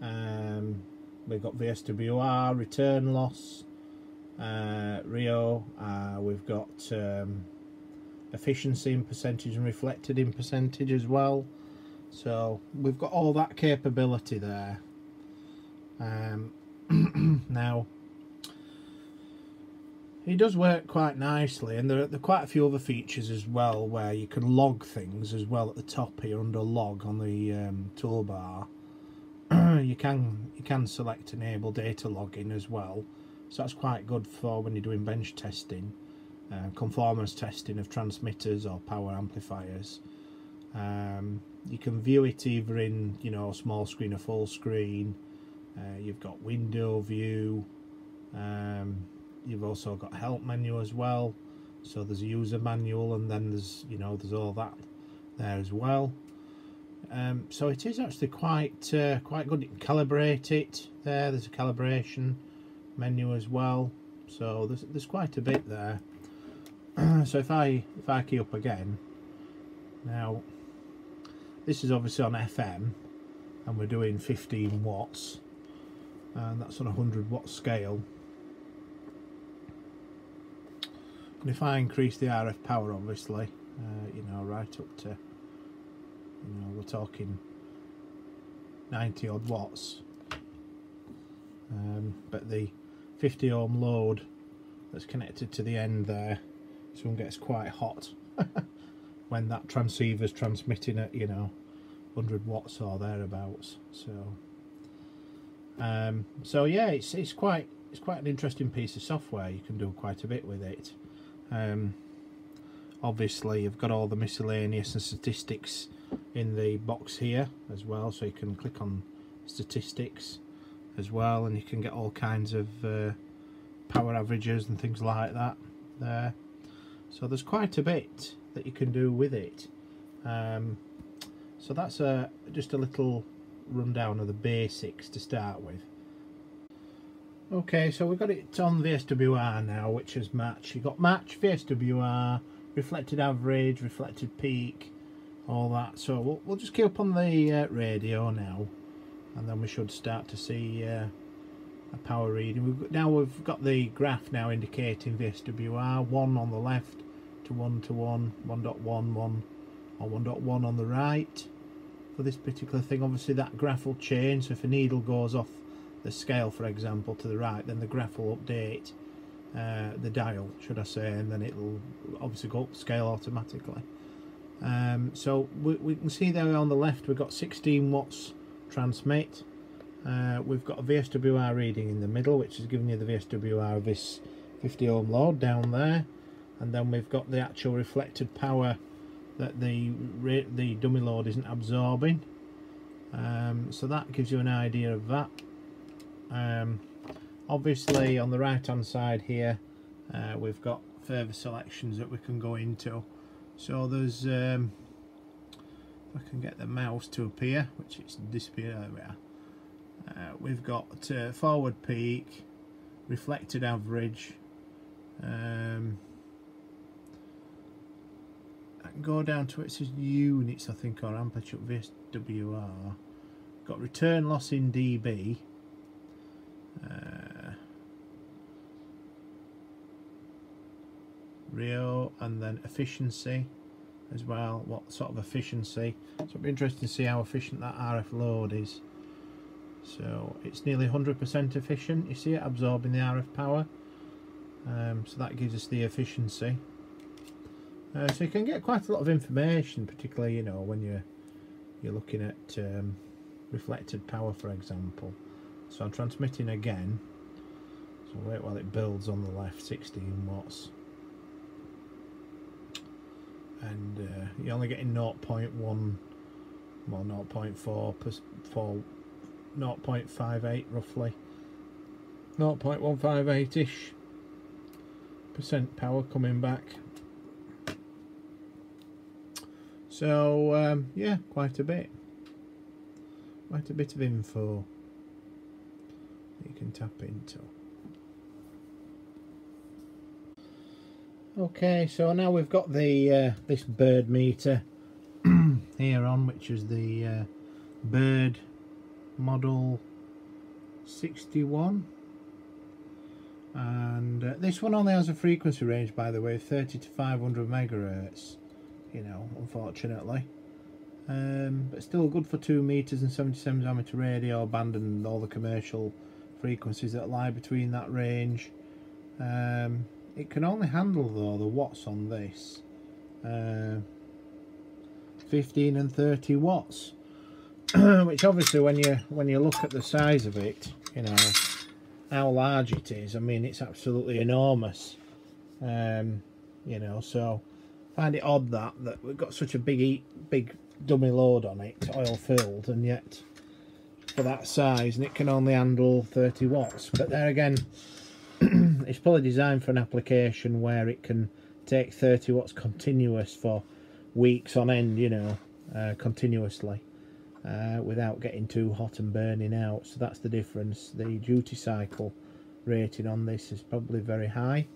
um, we've got V S W R, return loss, uh, R I O, uh, we've got um, efficiency in percentage and reflected in percentage as well. So we've got all that capability there. Um, now it does work quite nicely, and there are, there are quite a few other features as well, where you can log things as well at the top here under log on the um, toolbar. you can you can select enable data logging as well, so that's quite good for when you're doing bench testing. Uh, conformance testing of transmitters or power amplifiers. Um, you can view it either in, you know, small screen or full screen. Uh, you've got window view. Um, you've also got help menu as well. So there's a user manual, and then there's, you know, there's all that there as well. Um, so it is actually quite uh, quite good. You can calibrate it there. There's a calibration menu as well. So there's there's quite a bit there. So if I if I key up again, now this is obviously on F M, and we're doing fifteen watts, and that's on a one hundred watt scale. And if I increase the R F power, obviously, uh, you know, right up to, you know, we're talking ninety odd watts, um, but the fifty ohm load that's connected to the end there, so it gets quite hot when that transceiver's transmitting at, you know, one hundred watts or thereabouts. So, um, so yeah, it's it's quite it's quite an interesting piece of software. You can do quite a bit with it. Um, obviously, you've got all the miscellaneous and statistics in the box here as well, so you can click on statistics as well, and you can get all kinds of uh, power averages and things like that there. So there's quite a bit that you can do with it. Um, So that's a, just a little rundown of the basics to start with. Okay, so we've got it on V S W R now, which is match. You've got match, V S W R, reflected average, reflected peak, all that. So we'll, we'll just keep on the uh, radio now, and then we should start to see uh, a power reading. We've got, now we've got the graph now indicating V S W R, one on the left to one to one, one point one, one or one point one on the right. For this particular thing, obviously that graph will change. So if a needle goes off the scale, for example, to the right, then the graph will update, uh, the dial, should I say, and then it'll obviously go up scale automatically. Um, so we, we can see there on the left we've got sixteen watts transmit. Uh, we've got a V S W R reading in the middle, which is giving you the V S W R of this fifty ohm load down there, and then we've got the actual reflected power that the the dummy load isn't absorbing. Um, so that gives you an idea of that. Um, obviously on the right hand side here, uh, we've got further selections that we can go into. So there's, um, I can get the mouse to appear, which it's disappeared, there we are. Uh, we've got uh, forward peak, reflected average. um, I can go down to it, it says units I think, or amplitude, V S W R, got return loss in dB. Uh, Rio, and then efficiency as well, what sort of efficiency. So it'll be interesting to see how efficient that R F load is. So it's nearly one hundred percent efficient, you see it absorbing the R F power. Um, so that gives us the efficiency. Uh, so you can get quite a lot of information, particularly, you know, when you're you're looking at um, reflected power, for example. So I'm transmitting again, so wait while it builds on the left, sixteen watts, and uh, you're only getting zero point one, well, zero point four, zero point five eight roughly, zero point one five eight ish percent power coming back. So um, yeah, quite a bit, quite a bit of info you can tap into. Okay, so now we've got the uh, this bird meter here on, which is the uh, bird model sixty-one, and uh, this one only has a frequency range, by the way, thirty to five hundred megahertz, you know, unfortunately. Um, but still good for two meters and seventy-seven amateur radio band and all the commercial frequencies that lie between that range. Um, it can only handle, though, the watts on this, uh, fifteen and thirty watts, which obviously when you when you look at the size of it, you know how large it is, I mean it's absolutely enormous. Um, you know, so I find it odd that that we've got such a big big dummy load on it, oil filled, and yet for that size, and it can only handle thirty watts. But there again, it's probably designed for an application where it can take thirty watts continuous for weeks on end, you know, uh, continuously, uh, without getting too hot and burning out. So that's the difference. The duty cycle rating on this is probably very high.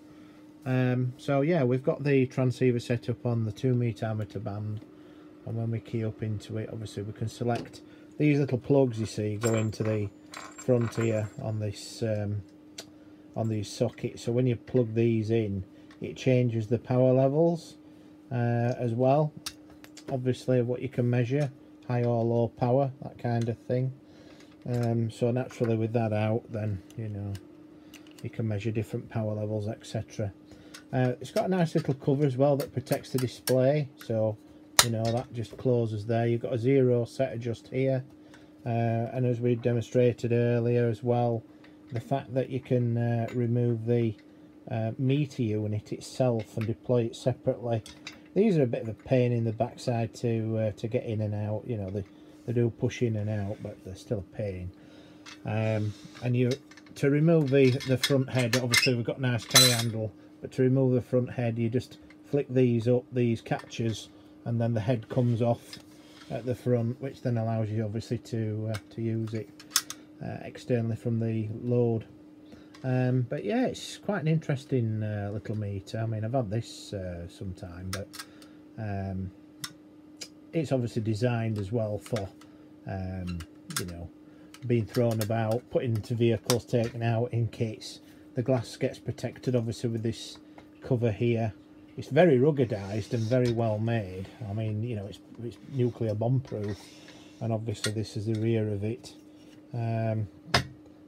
Um, so yeah, we've got the transceiver set up on the two meter amateur band, and when we key up into it, obviously we can select these little plugs, you see, go into the front here on this um, on these sockets. So when you plug these in, it changes the power levels uh, as well, obviously, what you can measure, high or low power, that kind of thing. Um, so naturally with that out, then, you know, you can measure different power levels, et cetera. Uh, it's got a nice little cover as well that protects the display, so you know that just closes there. You've got a zero set adjust here, uh, and as we demonstrated earlier as well, the fact that you can uh, remove the uh, meter unit itself and deploy it separately. These are a bit of a pain in the backside to uh, to get in and out, you know, they, they do push in and out, but they're still a pain. Um, and you to remove the, the front head, obviously we've got a nice carry handle, but to remove the front head, you just flick these up, these catches, and then the head comes off, at the front, which then allows you obviously to uh, to use it uh, externally from the load. Um, but yeah, it's quite an interesting uh, little meter. I mean, I've had this uh, some time, but um, it's obviously designed as well for um, you know, being thrown about, put into vehicles, taken out in kits. The glass gets protected obviously with this cover here. It's very ruggedized and very well made. I mean, you know, it's, it's nuclear bomb proof, and obviously this is the rear of it. Um,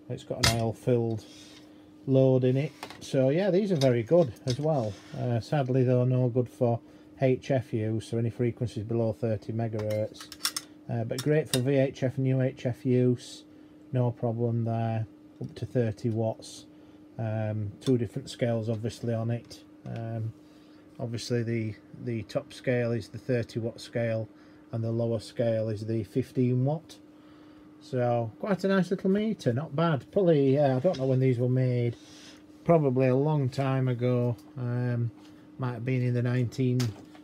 it's got an oil filled load in it, so yeah, these are very good as well. Uh, sadly though, no good for H F use, so any frequencies below thirty megahertz. Uh, but great for V H F and U H F use, no problem there, up to thirty watts. Um, two different scales obviously on it. Um, obviously the the top scale is the thirty watt scale, and the lower scale is the fifteen watt. So quite a nice little meter, not bad. Probably, yeah, I don't know when these were made, probably a long time ago. Um, might have been in the nineteen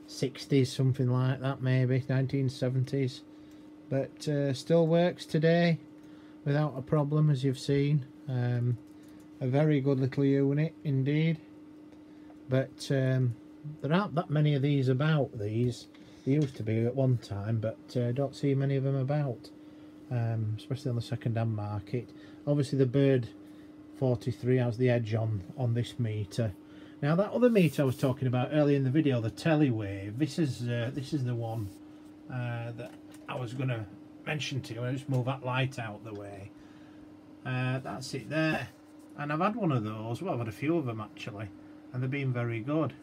sixties, something like that, maybe nineteen seventies, but uh, still works today without a problem, as you've seen. Um, a very good little unit indeed, but um, there aren't that many of these about. These they used to be at one time, but I uh, don't see many of them about, um, especially on the second-hand market. Obviously the Bird forty-three has the edge on on this meter. Now that other meter I was talking about earlier in the video, the Telewave, this is uh, this is the one uh, that I was going to mention to you. I just move that light out the way. Uh, that's it there. And I've had one of those. Well, I've had a few of them actually, and they've been very good.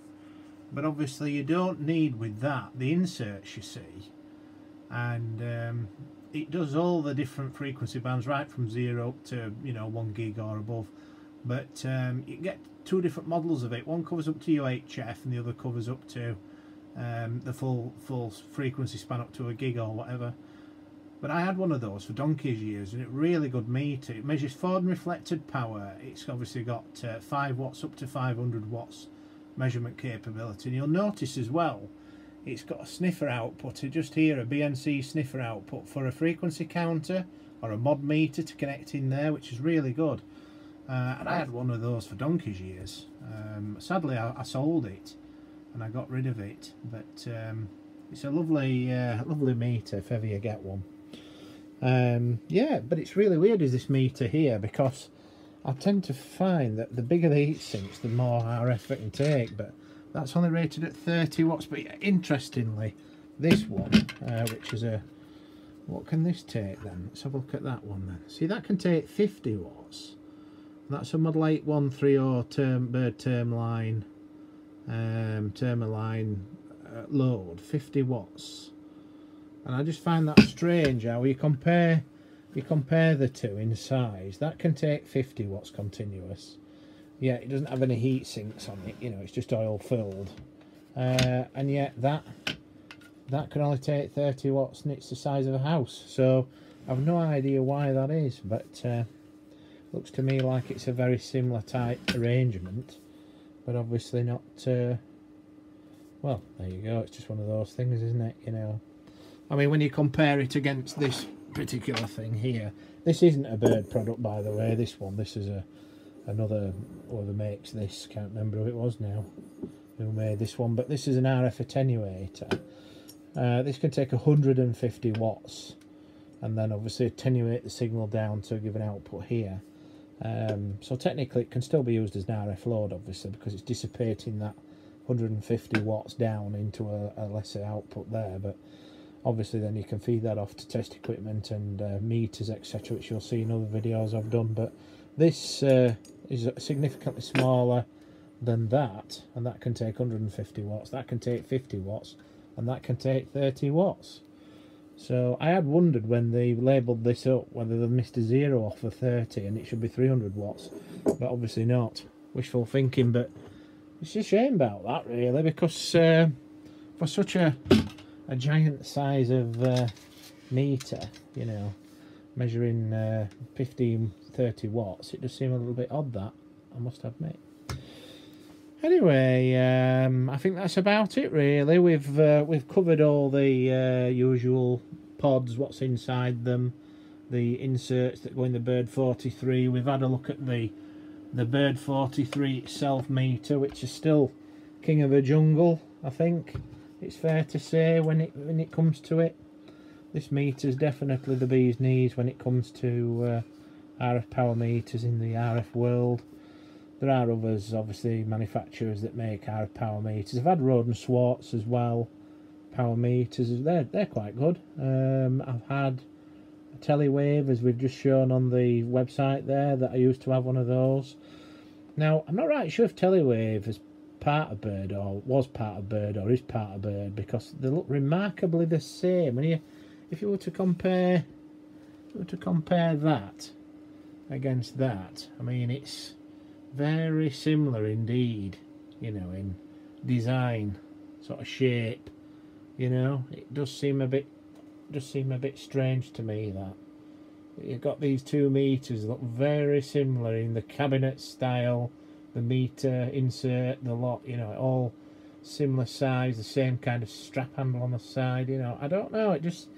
But obviously you don't need with that the inserts you see, and um, it does all the different frequency bands, right from zero up to, you know, one gig or above. But um, you get two different models of it. One covers up to U H F, and the other covers up to um, the full full frequency span, up to a gig or whatever. But I had one of those for donkey's years, and it really good meter. It measures forward and reflected power. It's obviously got uh, five watts up to five hundred watts measurement capability. And you'll notice as well, it's got a sniffer output just here, a B N C sniffer output for a frequency counter or a mod meter to connect in there, which is really good. Uh, and I had one of those for donkey's years. Um, sadly, I, I sold it and I got rid of it. But um, it's a lovely, uh, lovely meter if ever you get one. Um, yeah, but it's really weird is this meter here, because I tend to find that the bigger the heat sinks, the more R F it can take. But that's only rated at thirty watts. But interestingly, this one, uh, which is a, what can this take then? Let's have a look at that one then. See, that can take fifty watts. That's a model eight one three zero term bird term line, um, termaline uh, load, fifty watts. And I just find that strange how you compare you compare the two in size. That can take fifty watts continuous. Yeah, it doesn't have any heat sinks on it, you know, it's just oil filled. Uh, and yet that that can only take thirty watts, and it's the size of a house. So I've no idea why that is, but uh, looks to me like it's a very similar type arrangement, but obviously not. Uh, well, there you go. It's just one of those things, isn't it? You know. I mean, when you compare it against this particular thing here, this isn't a Bird product, by the way, this one. This is a another, whoever makes this, can't remember who it was now, who made this one, but this is an R F attenuator. Uh, this can take one hundred fifty watts, and then obviously attenuate the signal down to give an output here. Um, so technically it can still be used as an R F load, obviously, because it's dissipating that one hundred fifty watts down into a, a lesser output there, but obviously then you can feed that off to test equipment and uh, meters, etc., which you'll see in other videos I've done. But this uh, is significantly smaller than that, and that can take one hundred fifty watts, that can take fifty watts, and that can take thirty watts. So I had wondered when they labelled this up whether they missed a zero off for thirty and it should be three hundred watts, but obviously not. Wishful thinking, but it's a shame about that really, because uh, for such a a giant size of uh, meter, you know, measuring uh, fifteen, thirty watts, it does seem a little bit odd, that, I must admit. Anyway, um, I think that's about it really. We've uh, we've covered all the uh, usual pods, what's inside them, the inserts that go in the Bird forty-three. We've had a look at the the Bird forty-three itself meter, which is still king of the jungle. I think it's fair to say when it when it comes to it, this meter is definitely the bee's knees when it comes to uh, R F power meters in the R F world. There are others, obviously, manufacturers that make R F power meters. I've had Roden Swartz as well, power meters. They're, they're quite good. Um, I've had a Telewave, as we've just shown on the website there, that I used to have one of those. Now, I'm not right sure if Telewave is part of Bird or was part of Bird or is part of Bird, because they look remarkably the same. And you, if you were to compare, if you were to compare that against that, I mean, it's very similar indeed, you know, in design, sort of shape, you know. It does seem a bit does seem a bit strange to me that you've got these two meters that look very similar in the cabinet style, the meter insert, the lot, you know, all similar size, the same kind of strap handle on the side, you know. I don't know, it just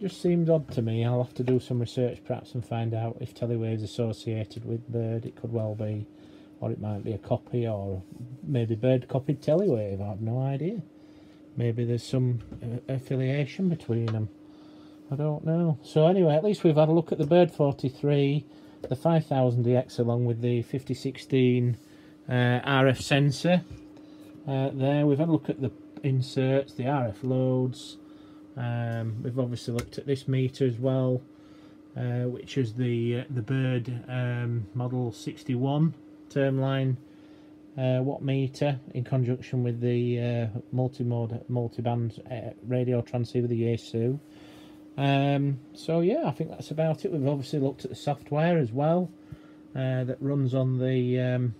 just seemed odd to me. I'll have to do some research perhaps and find out if Telewave's associated with Bird. It could well be, or it might be a copy, or maybe Bird copied Telewave. I've no idea. Maybe there's some uh, affiliation between them. I don't know. So anyway, at least we've had a look at the Bird forty-three, the five thousand D X, along with the fifty sixteen uh, R F sensor. Uh, there, we've had a look at the inserts, the R F loads. Um, we've obviously looked at this meter as well, uh, which is the uh, the Bird um, model sixty-one term line uh, watt meter, in conjunction with the uh, multi-mode multi-band uh, radio transceiver, the Yaesu. Um, so yeah, I think that's about it. We've obviously looked at the software as well uh, that runs on the um,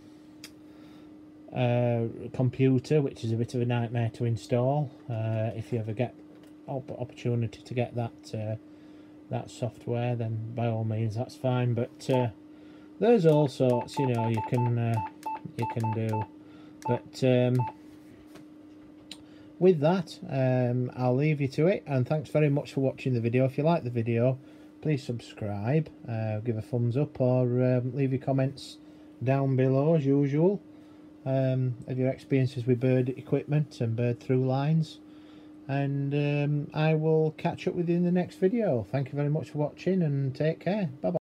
uh, computer, which is a bit of a nightmare to install uh, if you ever get opportunity to get that uh, that software, then by all means that's fine. But uh, there's all sorts, you know, you can uh, you can do. But um, with that, um, I'll leave you to it, and thanks very much for watching the video. If you like the video, please subscribe, uh, give a thumbs up, or um, leave your comments down below as usual um, of your experiences with Bird equipment and Bird through lines. And um, I will catch up with you in the next video. Thank you very much for watching, and take care. Bye-bye.